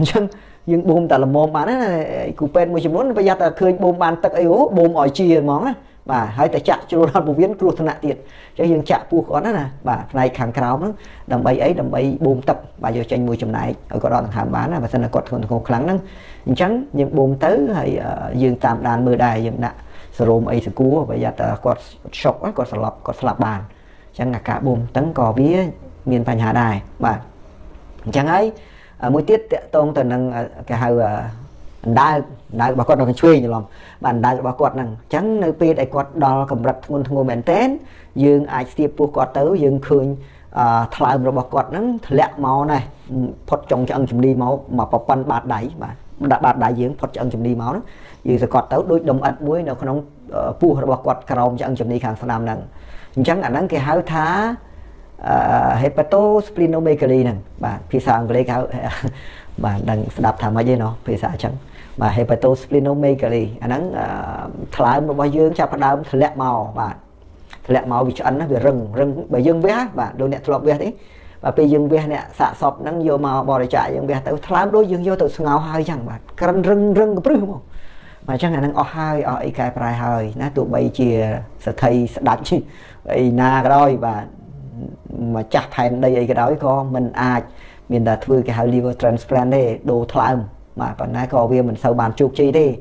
chẳng nhưng bùm tại là mồm mà này cụ pen môi trường muốn bây giờ ta khơi bùm bàn tật yếu bùm ỏi chì món á và hai ta chạm cho nó một viên cua thân nặng tiền cho riêng chạm pu có đó nè và này kháng cáo nó đầm bay ấy đầm bay bùm tập và giờ tranh môi trường này ở có đòn thằng hàm bán và thân là cột thường không kháng lắm trắng nhưng bùm tới hay dương tạm đàn mưa đài dương nặng sờm ấy sự cua bây giờ ta cột sọc ấy cột sập bàn chẳng là cả bùm tấn cò bía miền Pành Hà Đài và chẳng ấy mỗi tiết tông từ năng cái hào đá bà con nó chui nhiều lắm bản đá bà con năng trắng nơi pin đại quạt đo cầm rạch ngôn bền tén dương ai tiệp pu quạt tới dương khơi thay rồi bà con nắng lẹ máu này phật trong cho ăn chùm đi máu mà bà con bạt đáy mà bạt đáy giếng phật cho ăn chùm đi máu đó dương sẽ quạt tới đôi đồng ắt muối nó không pu rồi bà con cào cho ăn chùm đi hàng phần nam năng trắng ảnh năng cái hào thá hepatosplenomegaly nè, bà phi sao người lấy cáo, bà đang đạp thảm máy dây nó, phi sao chẳng, bà hepatosplenomegaly, anh nắng thay một bao dương chạm vào đau lẹ màu vì cho anh nó về rừng, bà dương vé, bà đôi nẹt lọp vé đấy, bà phi dương vé nè, xả sọp nắng vô màu bò để chạy dương vé, tao thay đôi dương vô tao ngào hơi chẳng, bà cắn rừng cái bự không, mà chẳng là nắng o hơi, o ấy cái prai hơi, nó tụ bay chia sợ thầy đạp chi, ấy na cái đôi bà mà chắc thành đây ấy cái đó có mình ai mình đã thưa cái hậu liver transplant đấy đồ thảm mà còn nãy có việc mình sau bàn chụp chi đi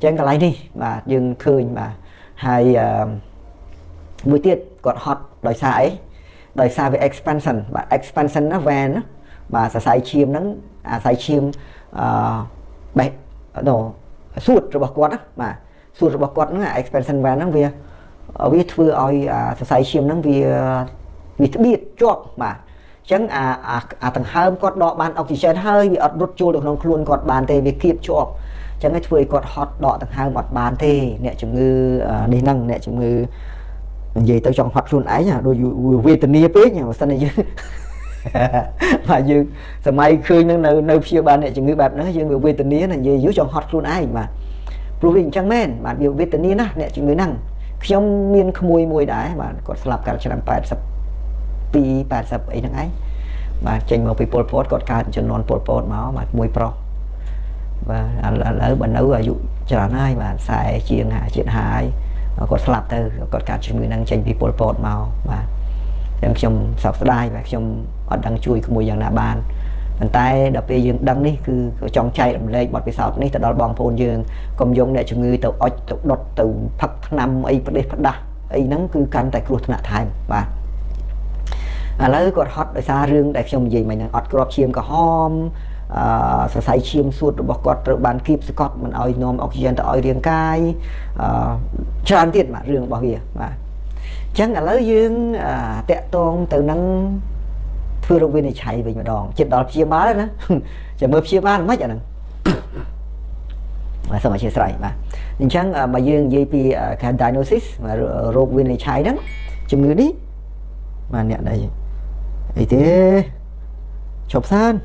chẳng cái này đi mà dừng khơi mà hai buổi tiết còn hot đòi xa về expansion và expansion nó về nữa mà sai chim nắng sai chim bé đồ suốt rồi bọc quạt mà suốt rồi bọc quạt nó là expansion về nó về viết thưa oi sai chim nắng về vì biết chọc mà chẳng thằng hơm cọt đọ bàn oxygen hơi bị ọt rút chua được non luôn cọt bàn tê bị kịp chọc chẳng ai chơi cọt hot đọ thằng hơm ọt bàn tê nè chừng ngư đi năng nè chừng ngư gì tao chọn hoạt luôn ấy nhá đôi Vietnamese biết nhá mà sao này chứ mà dương sao mai khơi nơi phía bàn nè chừng ngư bạp nữa dương người Vietnamese là gì dưới chọn hoạt luôn ấy mà proving chẳng men mà điều Vietnamese nè nè chừng ngư năng trong miên mùi mùi đá mà cọt slap cả trăm bảy sập pi ba sập ấy năng ấy mà tranh một people post cọt cả cho non people post máu mà mùi pro và lỡ bệnh lỡ ví dụ cho hai mà xài chiên hà chuyện hai cọt slap từ cọt cả cho người năng tranh people post máu mà em trong sập đai và trong họ đang chui mùi giang nà bàn bàn tay đập bê dương đăng đi cứ trong chay đầm lê bọt bị sọt đi từ đó bong phôn dương công dụng để cho người tàu oi tàu đọt tàu phật năm ấy vấn đề phát đa ấy nắng cứ can tại cột nạ thay và lấy cọt hot để xa riêng để trong gì mình ọt cọt chiêm cả hom sấy chiêm suốt rồi bọc cọt rồi bàn kịp cọt mình oi nom oxygen tại oi riêng cai tràn tiền mà riêng bảo hiểm mà chẳng là lấy riêng tẹt tông từ năng thưa động viên này chạy về mà đòn chết đó chiêm bá đấy nè chỉ mơ chiêm bá mất vậy nè mà sao mà chia sẻ mà nhưng chẳng mà riêng gì thì cái diagnosis mà động viên này chạy đó chừng người đi mà nhận đây ấy thế chọc san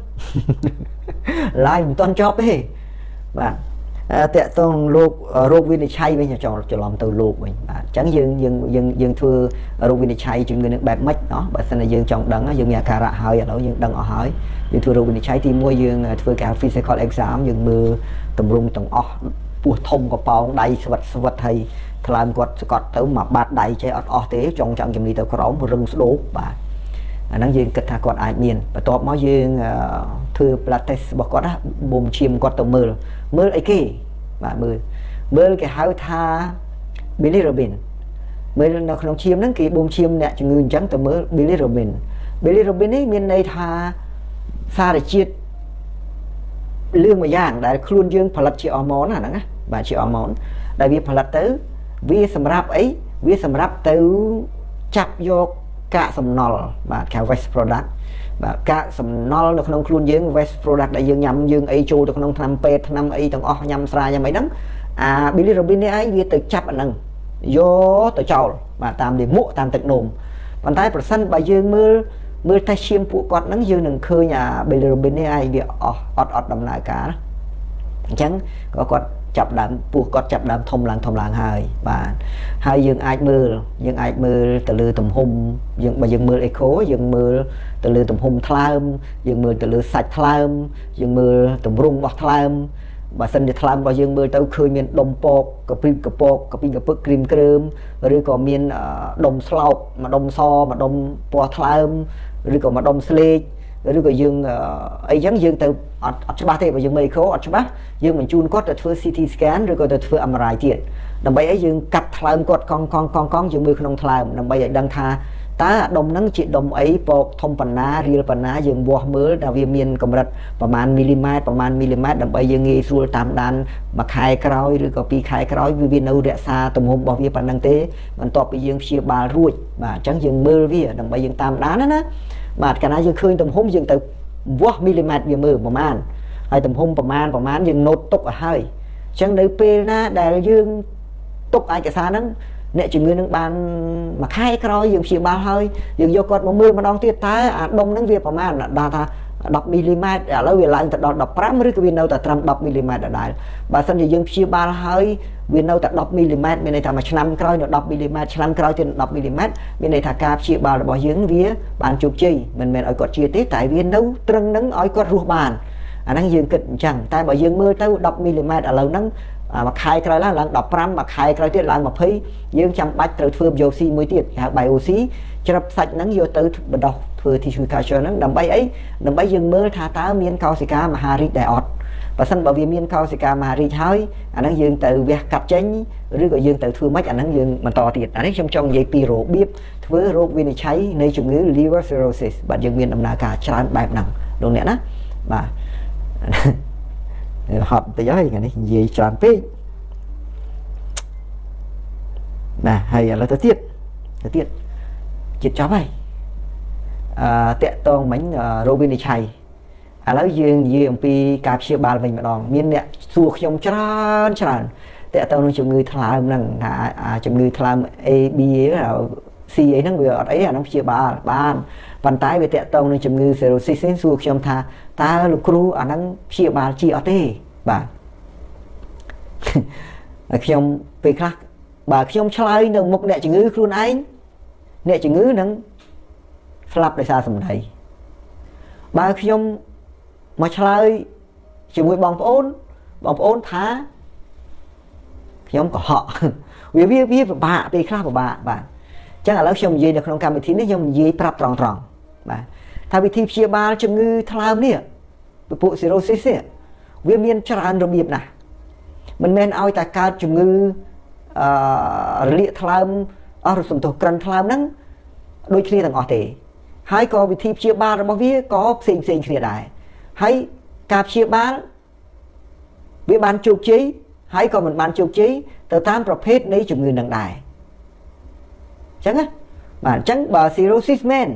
lại một tuần chọc ấy bạn tệ toàn lục Robin này chay bây giờ cho làm từ lục mình bạn chẳng dừng thưa Robin này chay chúng người nước bẹp mất đó bạn xem là dừng trong đắng dừng nhà cà rạ hơi ở đó dừng đằng ở hơi dừng thưa Robin này chay thì mua dừng thưa cả physical exam dừng mưa tầm rung tầm o bùa thông có bao đầy vật thầy làm quạt tới mà bạt đầy chạy ọt thế trong trận chìm đi tới có một rừng đố và năng dương kịch thà quạt ai miền và to máu dương thưa plates bọc quạt á bùm chim quạt tàu mưa ấy kì và mưa cái háo tha Billy Robin mưa nó không chim nắng kì bùm chim nè chừng người trắng tàu mưa Billy Robin ấy miền này tha xa để chiết lương mà giang đại luôn dương phải là chị ở món à nắng và chị ở món đại vì phải là tứ vì sầm ráp ấy vì sầm ráp từ chặt vô cả sầm nol và cả west product và cả sầm nol được nông luôn dương west product đại dương nhầm dương ấy chu được nông tham pet tham ấy thằng o nhầm ra nhầm ấy đắng Billy Robin ấy vì từ chặt anh vô tới chậu mà tam để mũ tam tịch nồm bàn tay phần sân bà dương mưa mưa thay xiêm phụ quạt nắng dương đừng khơi nhà bên này ai bị ọt ọt đầm lại cá chẳng có quạt chập đám phụ quạt chập đám thông làng hai và hai dương ai mưa từ lư tầm hùng dương bà dương mưa ấy khố dương mưa từ lư tầm hùng tham dương mưa từ lư sạch tham dương mưa tầm rung bạc tham bà sân để tham vào dương mưa tao khơi miền đông pop cà phê cream cream rồi còn miền đông slau mà đông so mà đông po tham rồi còn mà đông slay rồi còn dương ấy giống dương từ ở chỗ ba thế và dương mây khố ở chỗ ba dương mình chun có từ thưa CT scan rồi còn từ thưa MRI tiền đầm bay ấy dương cắt tham cột con dương mưa không tham đầm bay ấy đang tha ta đông nắng chị đông ấy bọc thông phần ná riêng phần ná dương bò mưa đào viên miền cầm rật và man mm và man mm đầm bay dương nghe xua tam đan mà khai cõi rồi có pi khai cõi vì viên đâu đẹp xa tùng hùng bỏ viên phần năng tế mình tọp bị dương chia bà ruột và trắng dương mưa vì đầm bay dương tam đá nữa mà cả na dương khơi tùng hùng dương từ bò mm viên mưa mà man hay tùng hùng và man dương nốt tốc ở hơi chẳng đấy pe na đại dương tốc ai cả xa nắng nè chỉ người nâng bàn mà khai coi dường chỉ ba hơi dường vô cột mà mưa mà đong tiết tá đông nắng việt mà anh đã ta 10 mm đã lấy về lại từ đó 15 rưỡi cái viên đâu từ 10 mm đã đại bà sân thì dường chỉ ba hơi viên đâu từ 10 mm bên này thà mà 5 coi được 10 mm 5 coi trên 10 mm bên này thà cáp chỉ ba là bỏ dường vía bàn chụp chi mình ở cột chia tiết tại viên đâu trăng nắng ở cột ruột bàn anh đang dường kịch chẳng tại bỏ dường mưa tới 10 mm ở lâu nắng mà khai cõi là lần 15 mà khai cõi tiết là mà phí dương chăm bách từ phương vô si mới tiết hạ bài oxy chập sạch nắng vô tới bật đầu thừa thì chui cá cho nắng đầm bay ấy đầm bay dương mưa tha tá miên cao xì cá mà hari đại ọt và sân bảo vì miên cao xì cá mà hari thói anh đang dương từ việc cặp chánh rồi gọi dương từ thưa mách anh đang dương mà to tiệt anh ấy trong trong dây piro biết với rô viên cháy nơi chủng ngữ liver cirrhosis bạn dương viên đầm na cả tràn bài nặng đồ nẹn á mà họp tới giới này gì tròn pí nè hay là tới tiết chết chó mày tẹt toàn mảnh Robin đi chạy à lấy riêng riêng pi cà phê ba mình mà đòn miên nè xua trong tràn tẹt toàn trong người tham năng trong người tham ab là C ấy nó vừa ấy là nó chia ba bàn tay về tẹt tông nên chấm ngư sẽ rồi xích xén xuôi trong tha ta lục cru à nó chia ba chia ở đây bà khi ông về khác bà khi ông chơi được một nệ chữ ngư luôn anh nệ chữ ngư nó flap để xa sầm thầy bà khi ông mà chơi chỉ một bóng ôn thá khi ông của họ vì bà về khác của bà chắc là trong gì được không cam thì nó trong gì prap tròn mà thay vì thiệp chia ba trong ngư tham nè bộ siro cc viên miên cho ăn đồng nghiệp nè mình men ao tại cao trong ngư lịa tham ở sùng thuộc cần tham nắng đôi khi thằng ngọt thì hãy có vì thiệp chia ba bao vía có sinh hiện đại hãy cặp chia ba với ban chụp chí hãy có mình ban chụp chí từ tam prophet lấy trong ngư đằng đại chẳng á mà chẳng bà cirrhosis men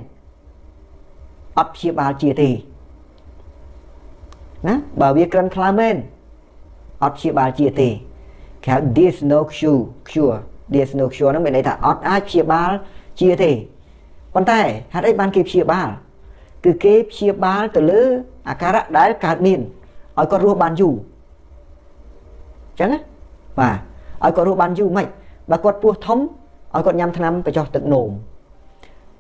ấp chia ba chia thì nè bà biết cần tham men ấp chia ba chia thì cái this no cure this no cure nó bên đây là ấp ai chia ba chia thì còn tại hạt ấy ban kịp chia ba cứ kịp chia ba từ lứa à cá đã đái cá miền ở con rùa ban dù chẳng á mà ở con rùa ban dù mạnh bà con bùa thống ở con nhâm tháng phải cho tự nổm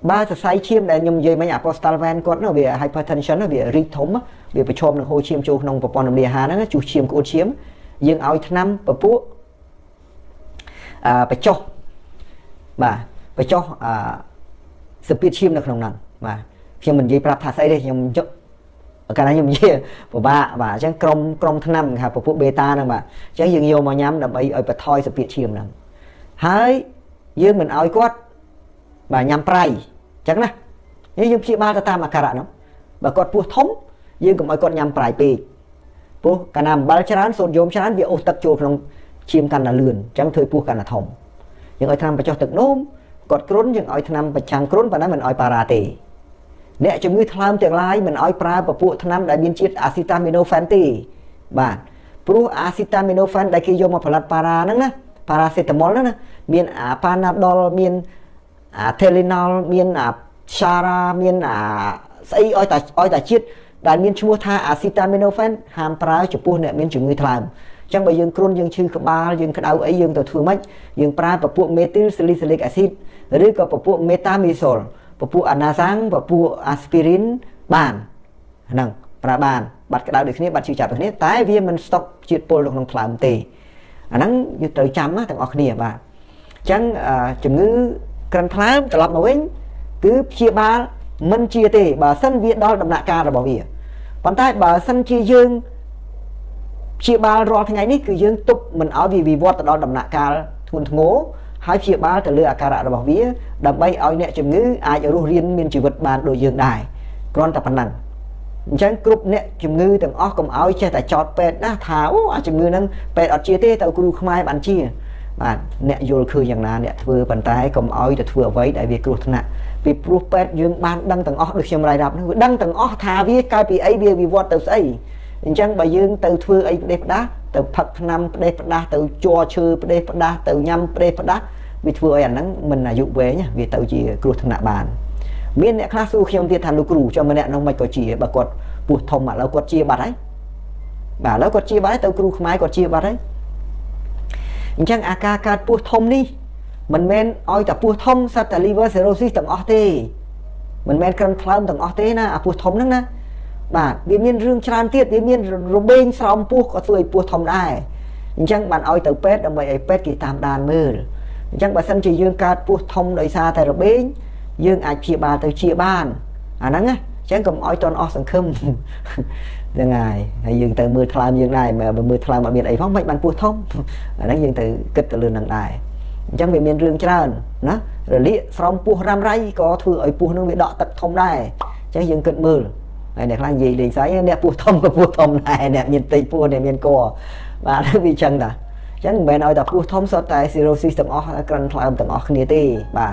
ba sợi sai chiêm này nhom dây mấy nhà postalvan con nó về hypertension nó về rít thấm về phải chôm được hô chiêm châu nông và pon đồng địa hà nó chủ chiêm của chiêm riêng ao tháng và pú phải cho mà phải cho speed chiêm được nông nặng mà khi mình dây prap thả say đây nhom chậm cái này nhom dây của ba và chẳng krom tháng năm hả pú beta nè mà chẳng dừng nhiều mà nhám là bây ở phải thôi speed chiêm nè hái dương mình ao quát bà nhâm prai chắc nè nhưng chị ba ta mà cả nó bà con phu thống dương cũng mấy con nhâm prai pì phu cả nam ba chán sồn dôm chán việc ô tập chùa trong chim canh là lườn chẳng thời phu canh là thòng nhưng ở tham phải cho thực nôm cọt cốn nhưng ở tham phải chàng cốn và nói mình ở parate để cho người tham tương lai mình ở pra và phu tham đại biên chiết acetaminophen tì bà phu acetaminophen đại kia vô mà phải là para nắng nè paracetamol đó nè, miền panadol, miền Telenol, miền Xara, miền say oi ta chiết, đại miền chua tha acetaminophen hàm prá chụp buồn nè miền chụp người thầm. Trong bài dương cron dương chư ba dương cái đầu ấy dương tàu thương mách dương pra và buộc methyl salicylic acid, rồi có buộc metamizol, buộc anasang, buộc aspirin bàn, nằng pra bàn. Bắt cái đầu được thế này, bắt chịu chặt được thế này, tại vì mình stop chịu bồi được nông thầm tì, nắng như trời chấm á, thằng ở kia bà, chẳng chừng ngư cần thám trở lặp màu ấy, cứ chia ba mình chia tì, bà sân việt đó đầm nạ ca rồi bảo gì, còn tại bà sân chia dương chia ba rồi thế này ní cứ dương tụp mình ở vì vót đó đầm nạ ca thuần ngố, hai chia ba từ lừa ca ra rồi bảo vía, đầm bay ở nè chừng ngư ai ở ruộng riêng miền chịu vật bàn đồ dương đài, còn tập phần nặng. Chẳng cúp nè chùm ngư từng óc cầm áo che tại chót pet na tháo à chùm ngư năng pet ở chia tê tàu kêu mai bạn chi bạn nè vô khơi chẳng là nè vừa bàn tay cầm áo để vừa với đại việt kêu thân nè vì pro pet dương ban đăng từng óc được xem lại đạp nó đăng từng óc thà với cái bị ấy bia vì vót từ ấy chẳng bà dương từ vừa ấy đẹp đá từ phật năm đẹp đá từ cho chư đẹp đá từ nhâm đẹp đá vì vừa ấy nắng mình là dụng về nhá vì tàu chỉ kêu thân nè bàn miền này class u khi ông tiền thành lục rủ cho mình này nông mày có chỉ bà cột buộc thông mà lâu cột chia bát đấy, bà lâu cột chia bát đấy tàu kêu máy cột chia bát đấy, chẳng AK buộc thông đi, mình men oi tập buộc thông sát tại liver cirrhosis tầng OT, mình men cần tham tầng OT na buộc thông nữa na, bà điểm miền riêng tràn tiết điểm miền rồng bên sòng buộc có tuổi buộc thông ai, chẳng bạn oi tàu pet đồng bài pet thì tam đàn mưa, chẳng bà sân chỉ dương card buộc thông đời xa tại rồng bên dương ai chia ba tới chia ban à nắng á chẳng cầm oi toàn o sừng khum từ ngày dương từ mưa tham dương này mà mưa tham mà miền ấy phóng mạnh bàn buộc thông à nắng dương từ kịch từ lường nặng đài chẳng về miền riêng trơn nó rồi lịa sòng buộc ram ray có thừa ấy buộc nó bị đọ tật thông đài chẳng dương kịch mưa này đẹp là gì để sấy đẹp buộc thôngกับbuộc thông này đẹp miền tây buộc đẹp miền cò và nó bị chăng đã chẳng về nói tập buộc thông so tài zero system o cần tham tầng o khnieti và